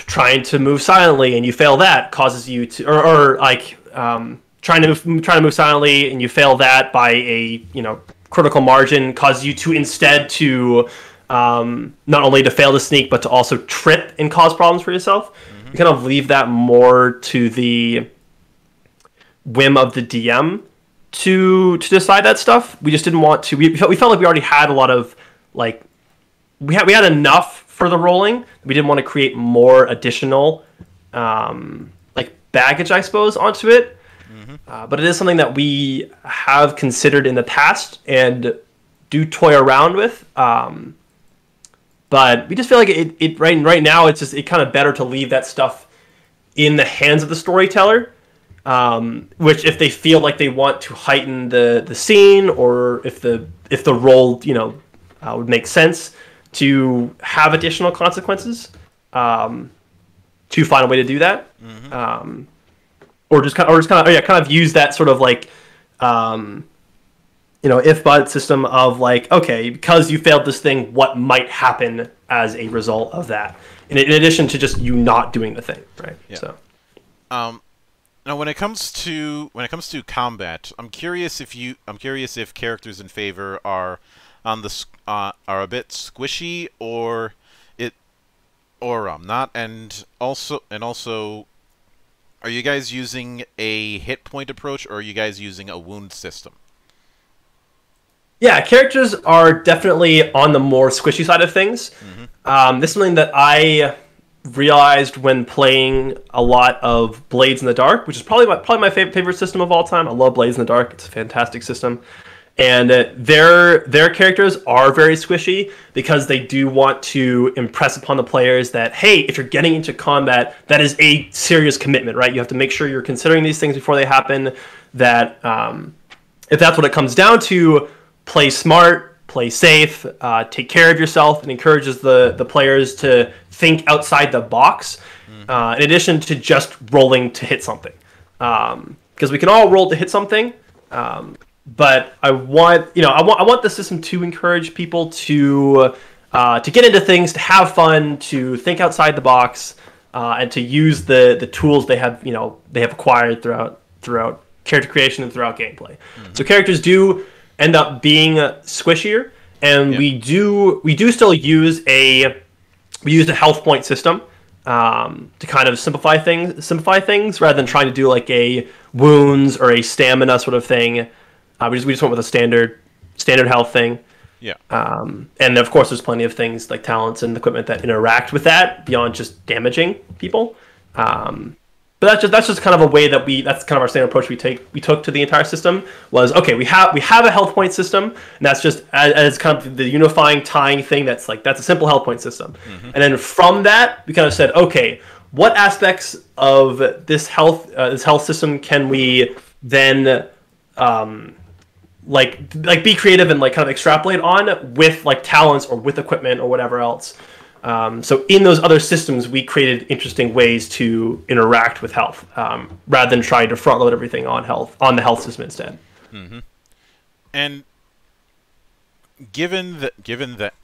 trying to move silently and you fail, that causes you to, or trying to move silently and you fail that by a critical margin, causes you to instead to not only to fail to sneak but to also trip and cause problems for yourself. Mm-hmm. You kind of leave that more to the whim of the DM to decide that stuff. We just didn't want to. We felt like we already had a lot of like we had enough for the rolling. We didn't want to create more additional like baggage, I suppose, onto it. Mm-hmm. But it is something that we have considered in the past and do toy around with. But we just feel like it right now it's just kind of better to leave that stuff in the hands of the storyteller. Which if they feel like they want to heighten the scene, or if the role would make sense to have additional consequences, to find a way to do that. Mm-hmm. Or just kind of use that sort of like, if but system of like, okay, because you failed this thing, what might happen as a result of that? In addition to just you not doing the thing, right? Yeah. So, now when it comes to combat, I'm curious if characters in Favor are a bit squishy or not, and also are you guys using a hit point approach, or are you guys using a wound system? Yeah, characters are definitely on the more squishy side of things. Mm-hmm. This is something that I realized when playing a lot of Blades in the Dark, which is probably my favorite system of all time. I love Blades in the Dark. It's a fantastic system. And their characters are very squishy because they do want to impress upon the players that, hey, if you're getting into combat, that is a serious commitment, right? You have to make sure you're considering these things before they happen, that if that's what it comes down to, play smart, play safe, take care of yourself, and encourages the players to think outside the box, in addition to just rolling to hit something. Because we can all roll to hit something, but I want the system to encourage people to get into things, to have fun, to think outside the box, and to use the tools they have acquired throughout character creation and throughout gameplay. Mm-hmm. So characters do end up being squishier, and yeah. we do still use a health point system to kind of simplify things rather than trying to do like a wounds or a stamina sort of thing. We just went with a standard health thing. Yeah. And of course, there's plenty of things like talents and equipment that interact with that beyond just damaging people. But that's just kind of a way that that's kind of our standard approach we took to the entire system, was okay, we have a health point system, and that's just as kind of the unifying tying thing. That's like, that's a simple health point system. Mm-hmm. And then from that we kind of said, okay, what aspects of this health system can we then like be creative and like kind of extrapolate on with like talents or with equipment or whatever else. So in those other systems, we created interesting ways to interact with health, rather than trying to front load everything on the health system instead. Mm-hmm. And given that,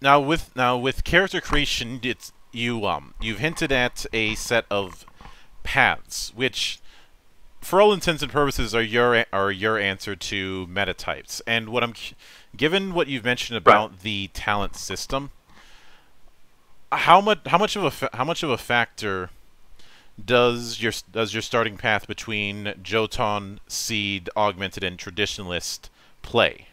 now with character creation, it's you've hinted at a set of paths, which, for all intents and purposes, are your answer to meta types. And what I'm, given what you've mentioned about the talent system, how much of a factor does your starting path between Jotun, Seed, Augmented, and Traditionalist play?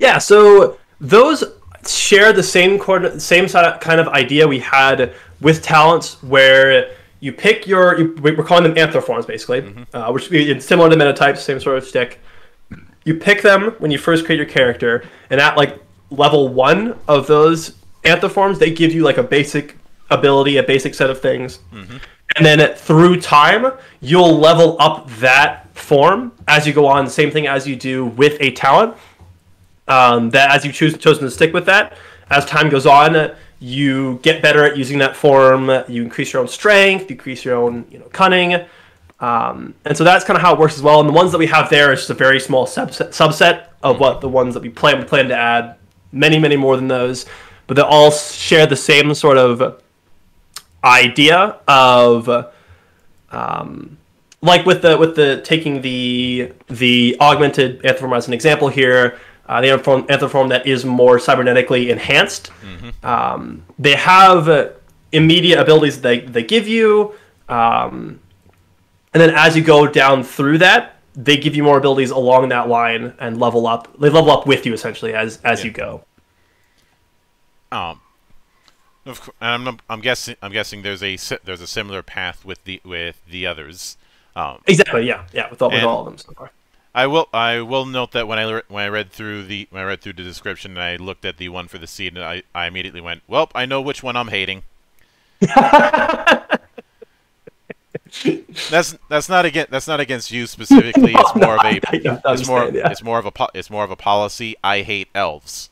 Yeah, so those share the same kind of idea we had with talents, where you pick we're calling them anthroforms, basically, mm-hmm. Which is similar to meta types, same sort of shtick. You pick them when you first create your character, and at like level 1 of those anthroforms, they give you like a basic ability, a basic set of things. Mm-hmm. And then through time, you'll level up that form as you go on. Same thing as you do with a talent, that as you've chosen to stick with that, as time goes on, you get better at using that form. You increase your own strength, you increase your own cunning. And so that's kind of how it works as well. And the ones that we have there is just a very small subset of what the ones that we plan. We plan to add many, many more than those, but they all share the same sort of idea of, like with the taking the augmented anthroform as an example here. The anthroform that is more cybernetically enhanced. Mm-hmm. They have immediate abilities that they give you. And then as you go down through that, they give you more abilities along that line and level up. They level up with you, essentially, as you go. I'm guessing there's a similar path with the others. Exactly. Yeah. With all of them so far. I will note that when I read through the description and I looked at the one for the Seed, and I immediately went, well, I know which one I'm hating. That's not against you specifically. No, it's more of a policy. I hate elves.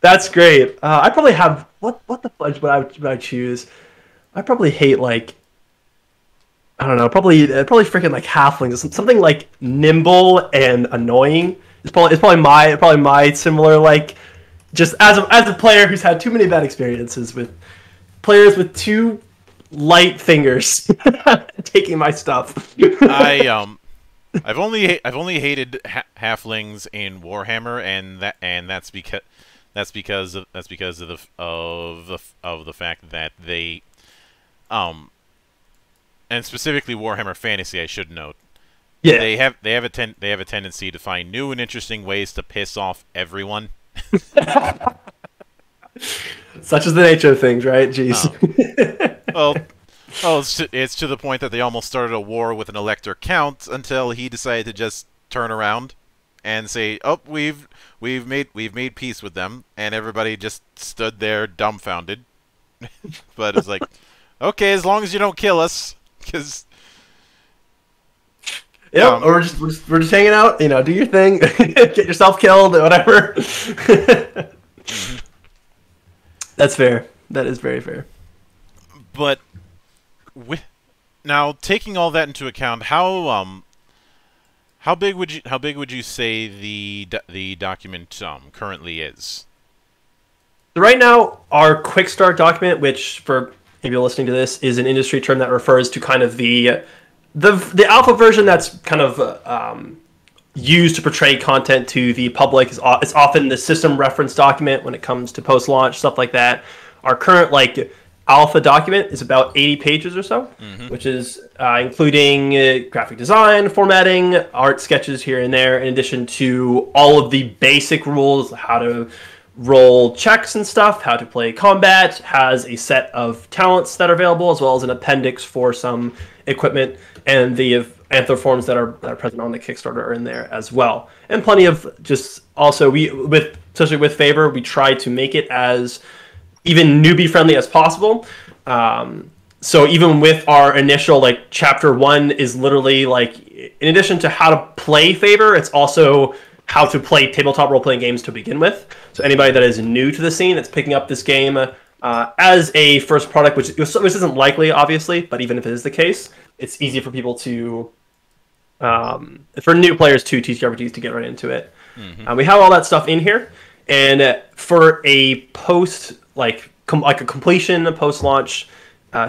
That's great. I probably have what the fudge would I choose? I probably hate, like, I don't know, probably freaking like halflings. Something like nimble and annoying is probably my similar, like, just as a player who's had too many bad experiences with players with too light fingers taking my stuff. I've only hated halflings in Warhammer, and that's because of the fact that they, and specifically Warhammer Fantasy, I should note. Yeah. They have a tendency to find new and interesting ways to piss off everyone. Such is the nature of things, right? Jeez. Well, it's to the point that they almost started a war with an Elector Count until he decided to just turn around and say, "Oh, we've made peace with them," and everybody just stood there dumbfounded. But it's like, okay, as long as you don't kill us, because yeah, or we're just hanging out, do your thing, get yourself killed, whatever. Mm-hmm. That's fair. That is very fair. But now taking all that into account, how big would you say the document currently is? Right now, our quick start document, which for people listening to this is an industry term that refers to kind of the alpha version that's kind of used to portray content to the public. It's often the system reference document when it comes to post launch stuff like that. Our current alpha document is about 80 pages or so, mm-hmm. which is including graphic design, formatting, art sketches here and there, in addition to all of the basic rules, how to roll checks and stuff, how to play combat, has a set of talents that are available, as well as an appendix for some equipment, and the anthroforms that are present on the Kickstarter are in there as well. And plenty of just also, especially with Favor, we try to make it as even newbie friendly as possible. So even with our initial, like, chapter one is literally, like, in addition to how to play Favor, it's also how to play tabletop role-playing games to begin with. So anybody that is new to the scene that's picking up this game as a first product, which isn't likely, obviously, but even if it is the case, it's easy for people to, for new players to TTRPGs to get right into it. Mm-hmm. We have all that stuff in here, and for a post, like a completion, a post-launch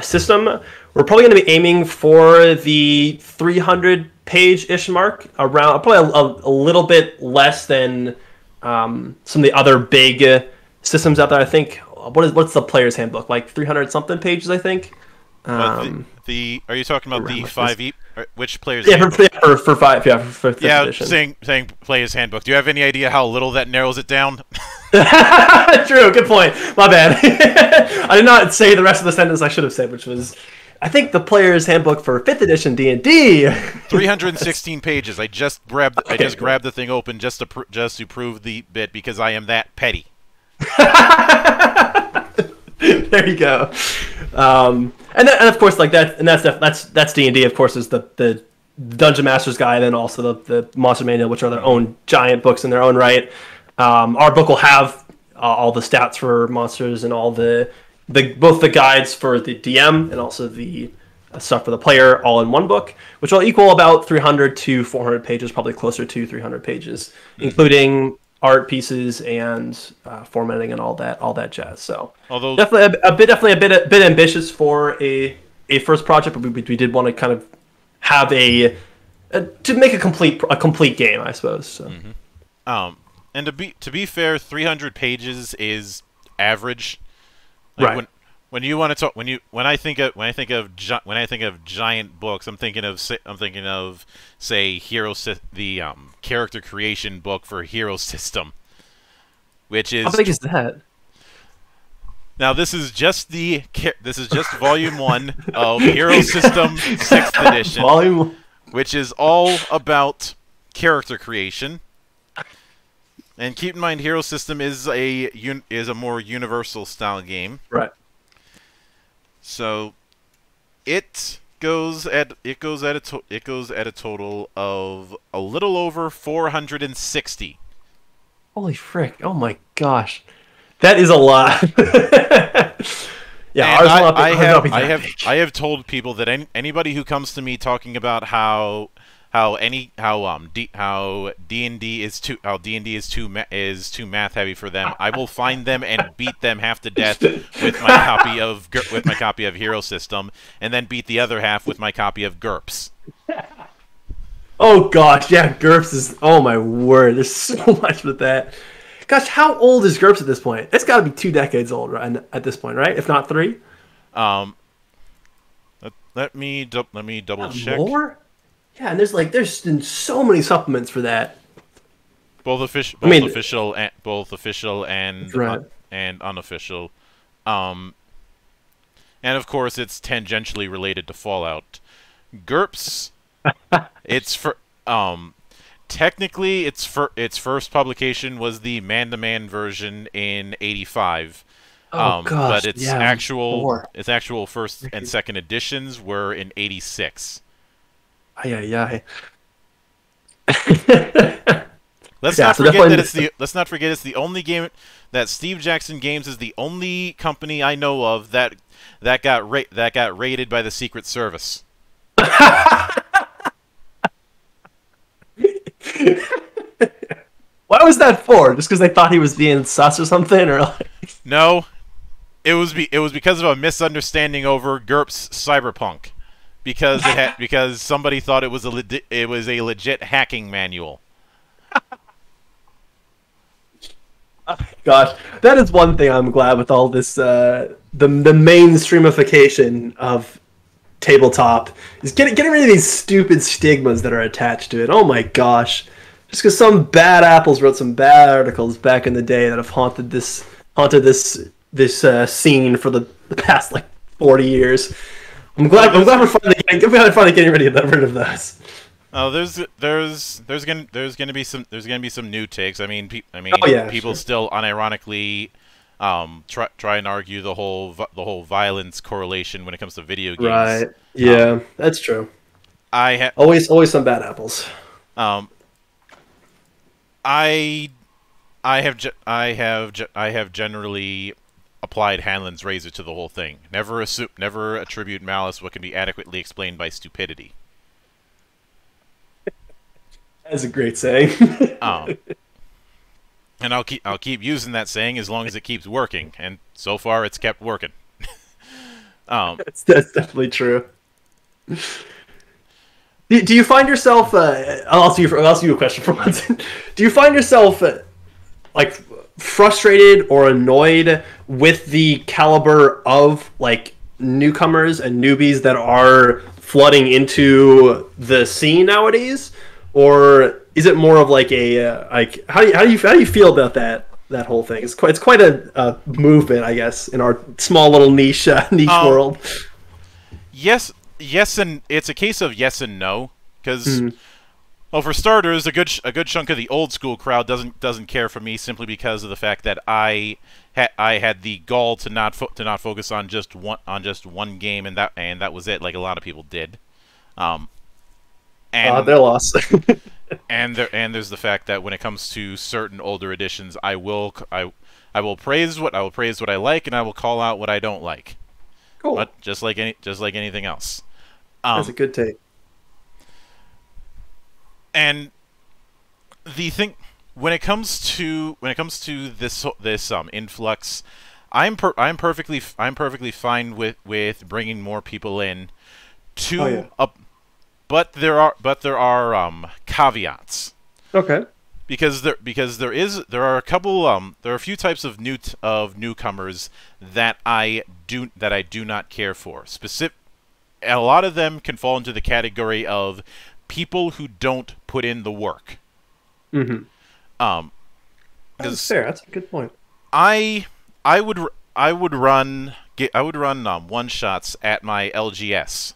system, we're probably going to be aiming for the 300-page-ish mark, around probably a little bit less than some of the other big systems out there. I think what's the player's handbook, like 300 something pages, I think. Are you talking about the 5e? Which player's handbook? Yeah, for five. Yeah, for fifth edition. Saying player's handbook. Do you have any idea how little that narrows it down? True. Good point. My bad. I did not say the rest of the sentence I should have said, which was, I think the player's handbook for 5th edition D&D. 316 pages. I just grabbed the thing open just to prove the bit, because I am that petty. There you go. And of course, like that, and that's D&D, of course, is the Dungeon Master's Guide, and also the Monster Manual, which are their own giant books in their own right. Our book will have all the stats for monsters and all both the guides for the DM and also the stuff for the player, all in one book, which will equal about 300 to 400 pages, probably closer to 300 pages, including art pieces and formatting and all that jazz. So, although definitely a bit ambitious for a first project, but we did want to kind of have to make a complete game, I suppose. So. Mm-hmm. And to be fair, 300 pages is average. Like, right. When you want to talk, when I think of giant books, I'm thinking of say the character creation book for Hero System, which is, how big is that? Now this is just volume 1 of Hero System 6th edition, which is all about character creation. And keep in mind, Hero System is a more universal style game, right? So it goes at a total of a little over 460. Holy frick! Oh my gosh, that is a lot. Yeah, I have told people that anybody who comes to me talking about how D&D is too math heavy for them, I will find them and beat them half to death with my copy of Hero System, and then beat the other half with my copy of GURPS. Oh gosh, yeah, GURPS is, oh my word, there's so much with that. Gosh, how old is GURPS at this point? It's got to be 2 decades old at this point, right? If not 3. Let me double check. More? Yeah, and there's been so many supplements for that. Both official and right, and unofficial, and of course it's tangentially related to Fallout. GURPS, technically its first publication was the man-to-man version in '85. Oh gosh, but its actual first and second editions were in '86. Let's not forget it's the only game that Steve Jackson Games is the only company I know of that got raided by the Secret Service. Why was that for? Just because they thought he was being sus or something, or like... No, it was because of a misunderstanding over GURPS Cyberpunk. Because somebody thought it was a legit hacking manual. Gosh, that is one thing I'm glad with all this the mainstreamification of tabletop is getting rid of these stupid stigmas that are attached to it. Oh my gosh, Just because some bad apples wrote some bad articles back in the day that have haunted this scene for the past like 40 years. I'm glad we're finally getting rid of those. Oh, there's gonna be some new takes. I mean, oh, yeah, people still unironically try and argue the whole violence correlation when it comes to video games. Right. Yeah, that's true. Always some bad apples. I have generally applied Hanlon's razor to the whole thing. Never attribute malice what can be adequately explained by stupidity. That's a great saying. And I'll keep using that saying as long as it keeps working, and so far it's kept working. That's definitely true. Do you find yourself? I'll ask you a question for once. Do you find yourself like frustrated or annoyed with the caliber of like newcomers and newbies that are flooding into the scene nowadays, or is it more of like a like how do you feel about that whole thing? It's quite a movement, I guess, in our small little niche world. Yes. Yes, and it's a case of yes and no, because well, for starters, a good chunk of the old school crowd doesn't care for me simply because of the fact that I had the gall to not focus on just one game, and that was it, like a lot of people did. And they're lost. and there's the fact that when it comes to certain older editions, I will praise what I like, and I will call out what I don't like. Cool. But just like anything else. That's a good take. And the thing when it comes to this influx, I'm perfectly fine with bringing more people in. But there are caveats. Okay. Because there are a few types of newcomers that I do not care for. A lot of them can fall into the category of people who don't put in the work. Mm-hmm. That's fair. That's a good point. I would run one shots at my LGS.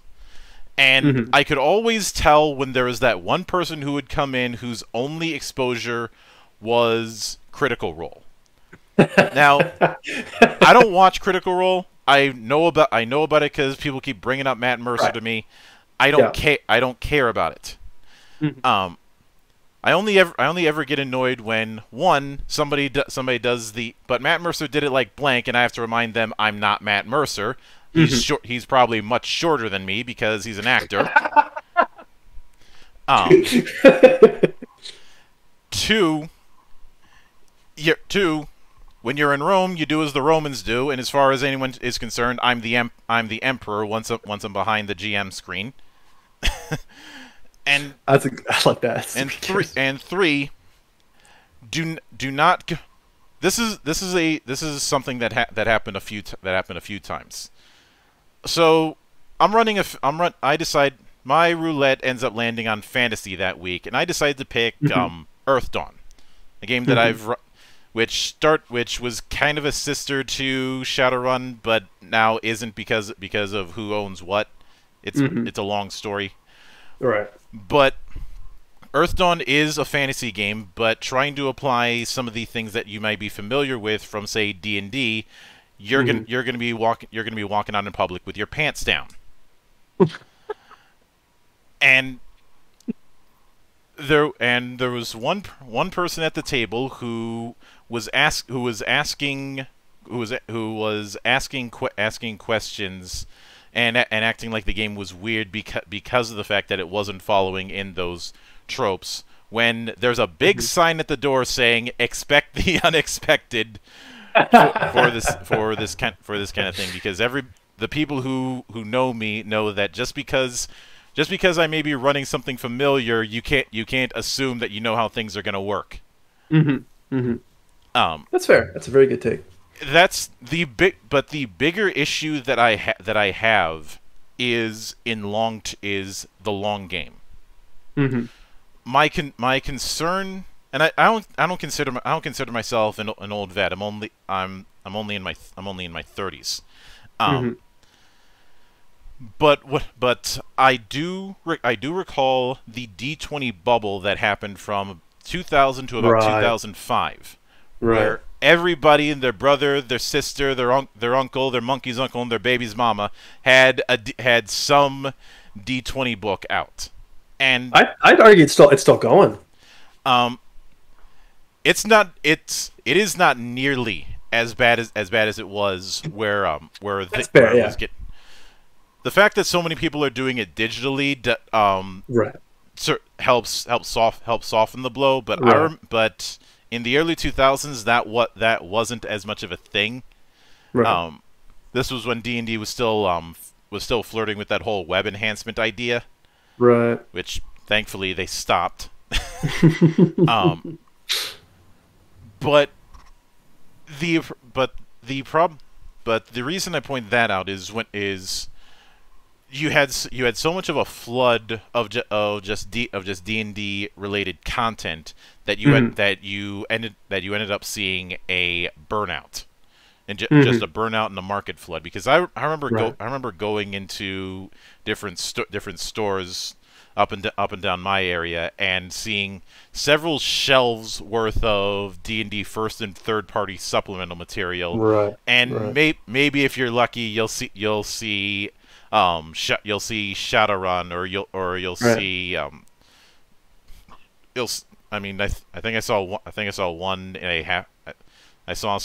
And I could always tell when there was that one person who would come in whose only exposure was Critical Role. Now, I don't watch Critical Role. I know about it because people keep bringing up Matt Mercer to me. I don't care about it. I only ever get annoyed when somebody does the but Matt Mercer did it like blank, and I have to remind them I'm not Matt Mercer. He's probably much shorter than me because he's an actor. Two, when you're in Rome, you do as the Romans do, and as far as anyone is concerned, I'm the emperor once I'm behind the GM screen. And I like that. And three, do not. This is something that happened a few times. So I decide my roulette ends up landing on fantasy that week, and I decided to pick Earth Dawn, a game that which was kind of a sister to Shadowrun, but now isn't because of who owns what. It's a long story. Right. But Earth Dawn is a fantasy game, but trying to apply some of the things that you might be familiar with from, say, D&D, you're gonna be walking out in public with your pants down. and there was one person at the table who was asking questions and acting like the game was weird because of the fact that it wasn't following in those tropes. When there's a big sign at the door saying "Expect the unexpected." for this kind of thing, because the people who know me know that just because I may be running something familiar, you can't assume that you know how things are going to work. That's fair. That's a very good take. That's the bigger issue that I have is the long game. my concern, and I don't consider myself an old vet. I'm only in my 30s. But I do recall the D20 bubble that happened from 2000 to about 2005, where everybody and their brother, their sister, their uncle, their monkey's uncle, and their baby's mama had some D20 book out, and I'd argue it's still going. It is not nearly as bad as it was where it was getting. The fact that so many people are doing it digitally, helps soften the blow. But but in the early 2000s, that wasn't as much of a thing. Right. This was when D&D was still flirting with that whole web enhancement idea, right? Which thankfully they stopped. But the reason I point that out is you had so much of a flood of just D&D related content that you ended up seeing a burnout, and just a burnout in the market flood. Because I remember going into different stores up and down my area and seeing several shelves worth of D&D first and third party supplemental material. Right. And maybe if you're lucky, you'll see Shadowrun, or you'll see I mean, I think I saw one and a half. I saw a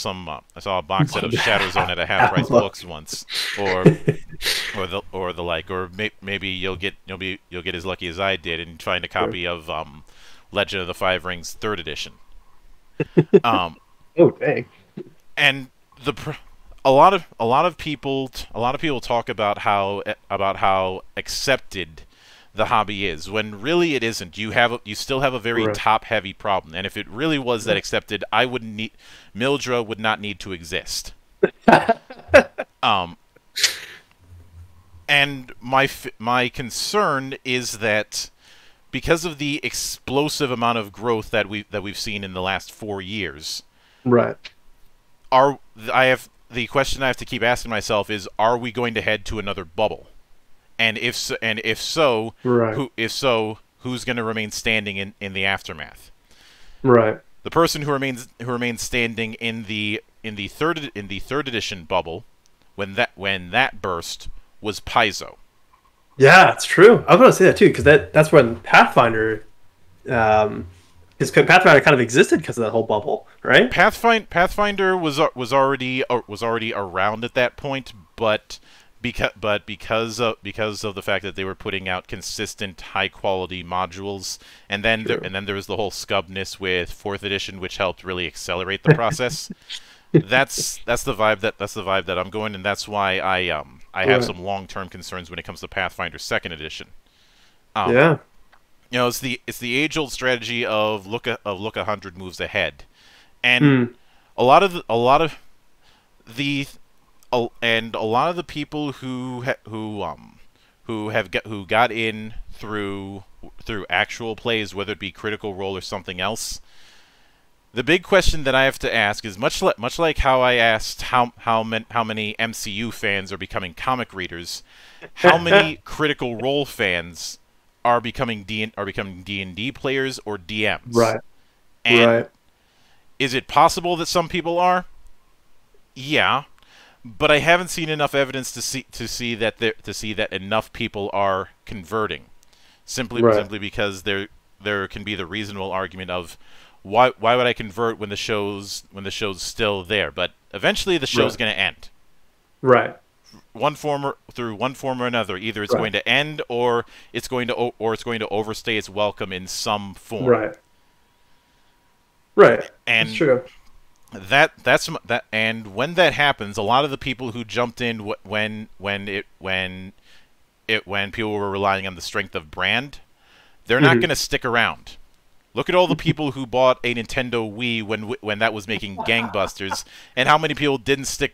box set of Shadowzone at a half-price books once, or the like, or maybe you'll get as lucky as I did and find a copy of Legend of the Five Rings 3rd edition. Oh dang! And the. A lot of people talk about how accepted the hobby is, when really it isn't. You still have a very top-heavy problem, and if it really was that accepted, Mildra would not need to exist. And my concern is that because of the explosive amount of growth that we've seen in the last 4 years, the question I have to keep asking myself is: are we going to head to another bubble? And if so, who's going to remain standing in the aftermath? Right. The person who remains standing in the third edition bubble, when that burst, was Paizo. Yeah, it's true. I was going to say that too, because that's when Pathfinder. Because Pathfinder kind of existed because of that whole bubble, right? Pathfinder was already around at that point, but because of the fact that they were putting out consistent high quality modules, and then there was the whole scubbness with 4th edition, which helped really accelerate the process. that's the vibe that I'm going, and that's why I have some long-term concerns when it comes to Pathfinder 2nd edition. You know, it's the age-old strategy of look 100 moves ahead, and a lot of the people who got in through actual plays, whether it be Critical Role or something else. The big question that I have to ask is much like how I asked how many MCU fans are becoming comic readers, how many Critical Role fans are becoming D&D players or DMs. Right. And is it possible that some people are? Yeah, but I haven't seen enough evidence to see that enough people are converting. Simply because there can be the reasonable argument of why would I convert when the show's still there? But eventually the show's going to end. Right. Through one form or another, either it's going to end, or it's going to overstay its welcome in some form. Right. And true. And when that happens, a lot of the people who jumped in when people were relying on the strength of brand, they're not going to stick around. Look at all the people who bought a Nintendo Wii when that was making gangbusters, and how many people didn't stick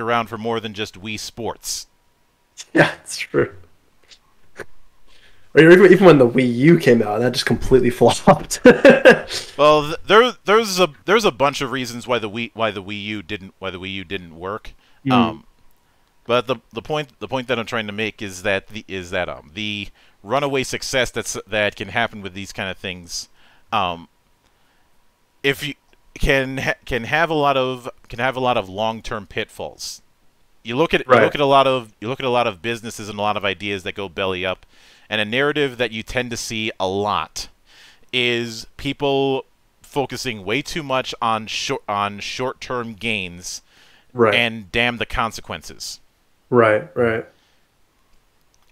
around for more than just Wii Sports. Yeah, it's true. Or even when the Wii U came out, that just completely flopped. Well, there's a bunch of reasons why the Wii U didn't work. Mm. But the point that I'm trying to make is that the runaway success that can happen with these kind of things, if you can have a lot of long-term pitfalls. You look at a lot of businesses and a lot of ideas that go belly up, and a narrative that you tend to see a lot is people focusing way too much on short-term gains, right, and damn the consequences. Right, right.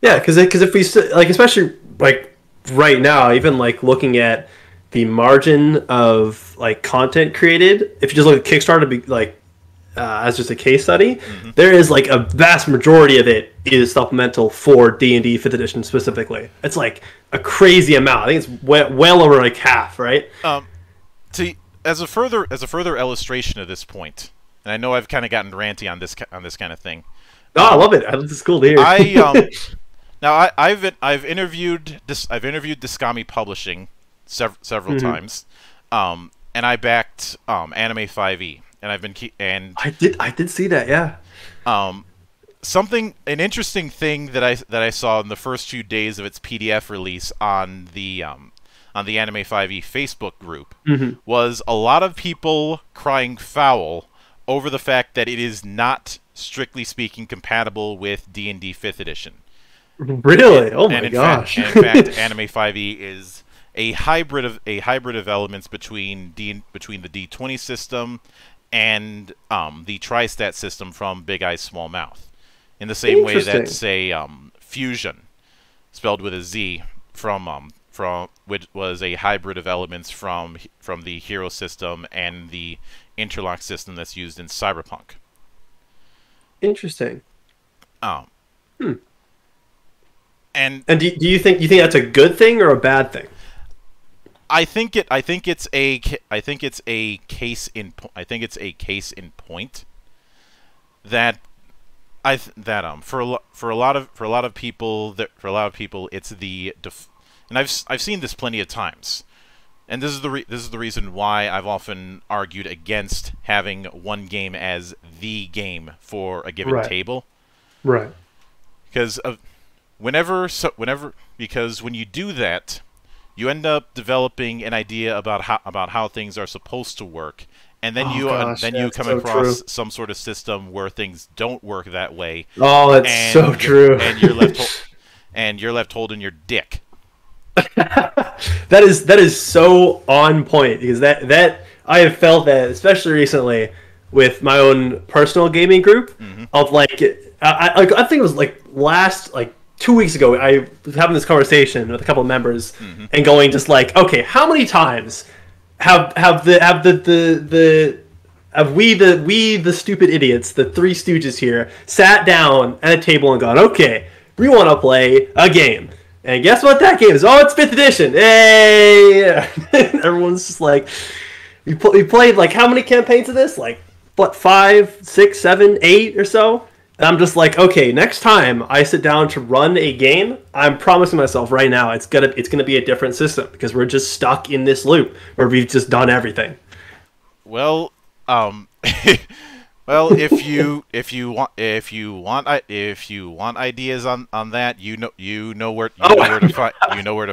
Yeah, because if we like, especially like right now, even like looking at the margin of like content created, if you just look at Kickstarter, be like, as just a case study, mm-hmm, there is like a vast majority of it is supplemental for D&D 5th edition specifically. It's like a crazy amount. I think it's well over like half, right? As a further illustration of this point, and I know I've kind of gotten ranty on this kind of thing. Oh, I love it. This is cool to hear. I've interviewed Discami Publishing several mm-hmm times, and I backed Anime 5E. And I've been I did see that, yeah. An interesting thing that I saw in the first few days of its PDF release on the Anime 5E Facebook group, mm-hmm, was a lot of people crying foul over the fact that it is not, strictly speaking, compatible with D&D 5th edition. Really? Oh my gosh! In fact, Anime 5E is a hybrid of elements between the D20 system and the tri-stat system from Big Eyes Small Mouth, in the same way that, say, Fusion, spelled with a Z, which was a hybrid of elements from the Hero system and the Interlock system that's used in Cyberpunk. Interesting. And do you think that's a good thing or a bad thing? I think it's a case in point that for a lot of people it's the and I've seen this plenty of times, and this is the reason why I've often argued against having one game as the game for a given table, right? Because when you do that, you end up developing an idea about how things are supposed to work, and then you come across some sort of system where things don't work that way. Oh, that's so true. And you're left holding your dick. That is so on point, because that I have felt that especially recently with my own personal gaming group, mm-hmm, of like I think it was like last 2 weeks ago, I was having this conversation with a couple of members, mm-hmm, and going just like, okay, how many times have we the stupid idiots, the Three Stooges here, sat down at a table and gone, okay, we want to play a game, and guess what that game is? Oh, it's 5th edition! Hey! Everyone's just like, we played like how many campaigns of this? Like what, 5, 6, 7, 8 or so? And I'm just like, okay, next time I sit down to run a game, I'm promising myself right now it's gonna be a different system, because we're just stuck in this loop where we've just done everything. Well, if you want ideas on that, you know where to find.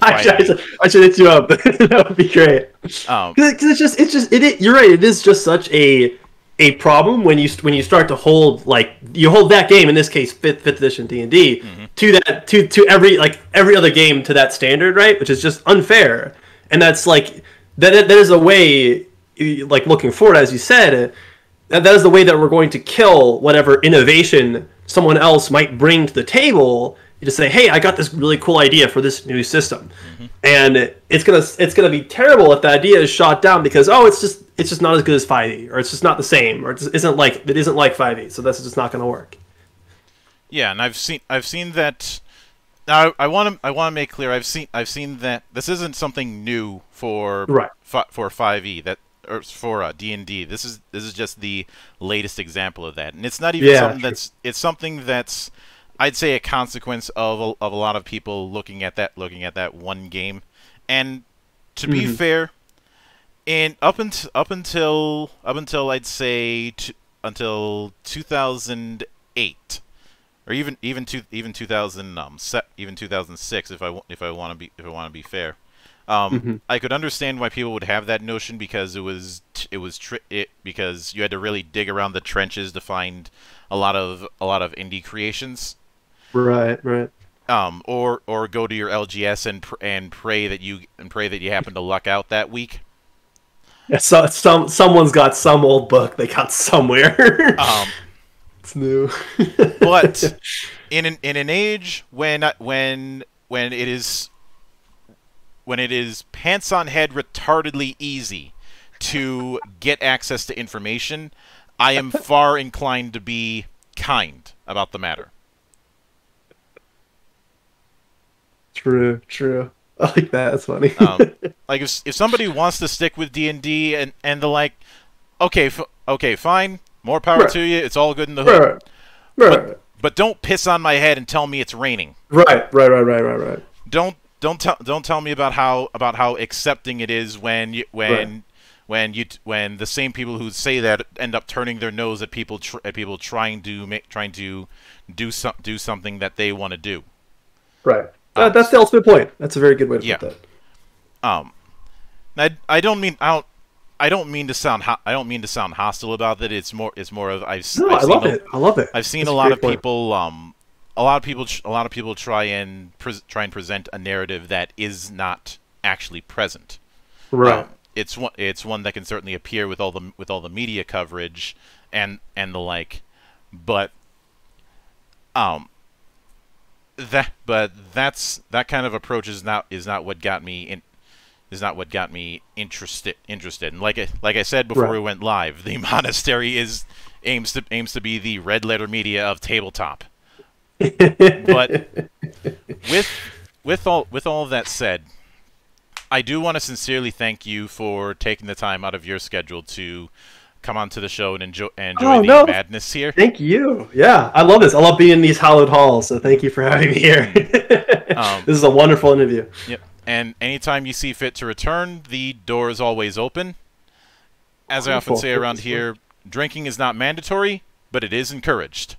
I should hit you up. That would be great. Because it's just you're right. It is just such a problem when you start to hold you hold that game, in this case 5th edition D&D, mm-hmm, to every other game to that standard, right? Which is just unfair, and that's like that is a way, like looking forward, as you said, that is the way that we're going to kill whatever innovation someone else might bring to the table. You just say, hey, I got this really cool idea for this new system, mm-hmm, and it's gonna be terrible if the idea is shot down because it's just not as good as 5e, or it's just not the same, or it isn't like 5e, so that's just not going to work. Yeah, and I've seen that. Now I want to make clear, I've seen that this isn't something new for 5e, that, or for D&D. This is just the latest example of that, and it's not even something that's I'd say a consequence of a lot of people looking at that one game. And to be fair, in up until I'd say until 2008, or even 2006, if I want to be fair, I could understand why people would have that notion, because because you had to really dig around the trenches to find a lot of indie creations. Right, right. Or go to your LGS and pray that you happen to luck out that week. Yeah, so someone's got some old book they got somewhere. It's new. But in an age when it is pants on head retardedly easy to get access to information, I am far inclined to be kind about the matter. True, true. I like that. That's funny. Like if somebody wants to stick with D&D and they're like, okay, fine, more power to you. It's all good in the hood. Right. But don't piss on my head and tell me it's raining. Right. Don't tell me about how accepting it is when the same people who say that end up turning their nose at people trying to do something that they want to do. Right. That's the ultimate point. That's a very good way to put that. I don't mean to sound hostile about that. It's more of I love it. I've seen a lot of people try and present a narrative that is not actually present. Right. It's one that can certainly appear with all the media coverage and the like, but that kind of approach is not what got me interested. And like I said before we went live, the Monastery aims to be the red letter media of tabletop. But with all that said, I do want to sincerely thank you for taking the time out of your schedule to come on to the show and enjoy the madness here. Thank you. Yeah, I love this. I love being in these hallowed halls, so thank you for having me here. This is a wonderful interview. Yep. And anytime you see fit to return, the door is always open. As wonderful. I often say around here, drinking is not mandatory, but it is encouraged.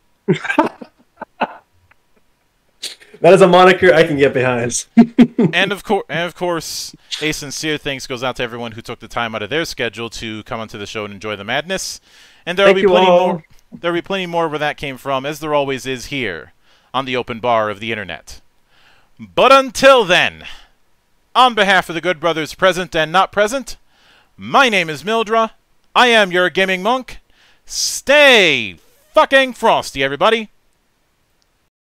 That is a moniker I can get behind. And of course, a sincere thanks goes out to everyone who took the time out of their schedule to come onto the show and enjoy the madness. And there will be plenty more where that came from, as there always is here on the open bar of the internet. But until then, on behalf of the good brothers present and not present, my name is Mildra. I am your gaming monk. Stay fucking frosty, everybody.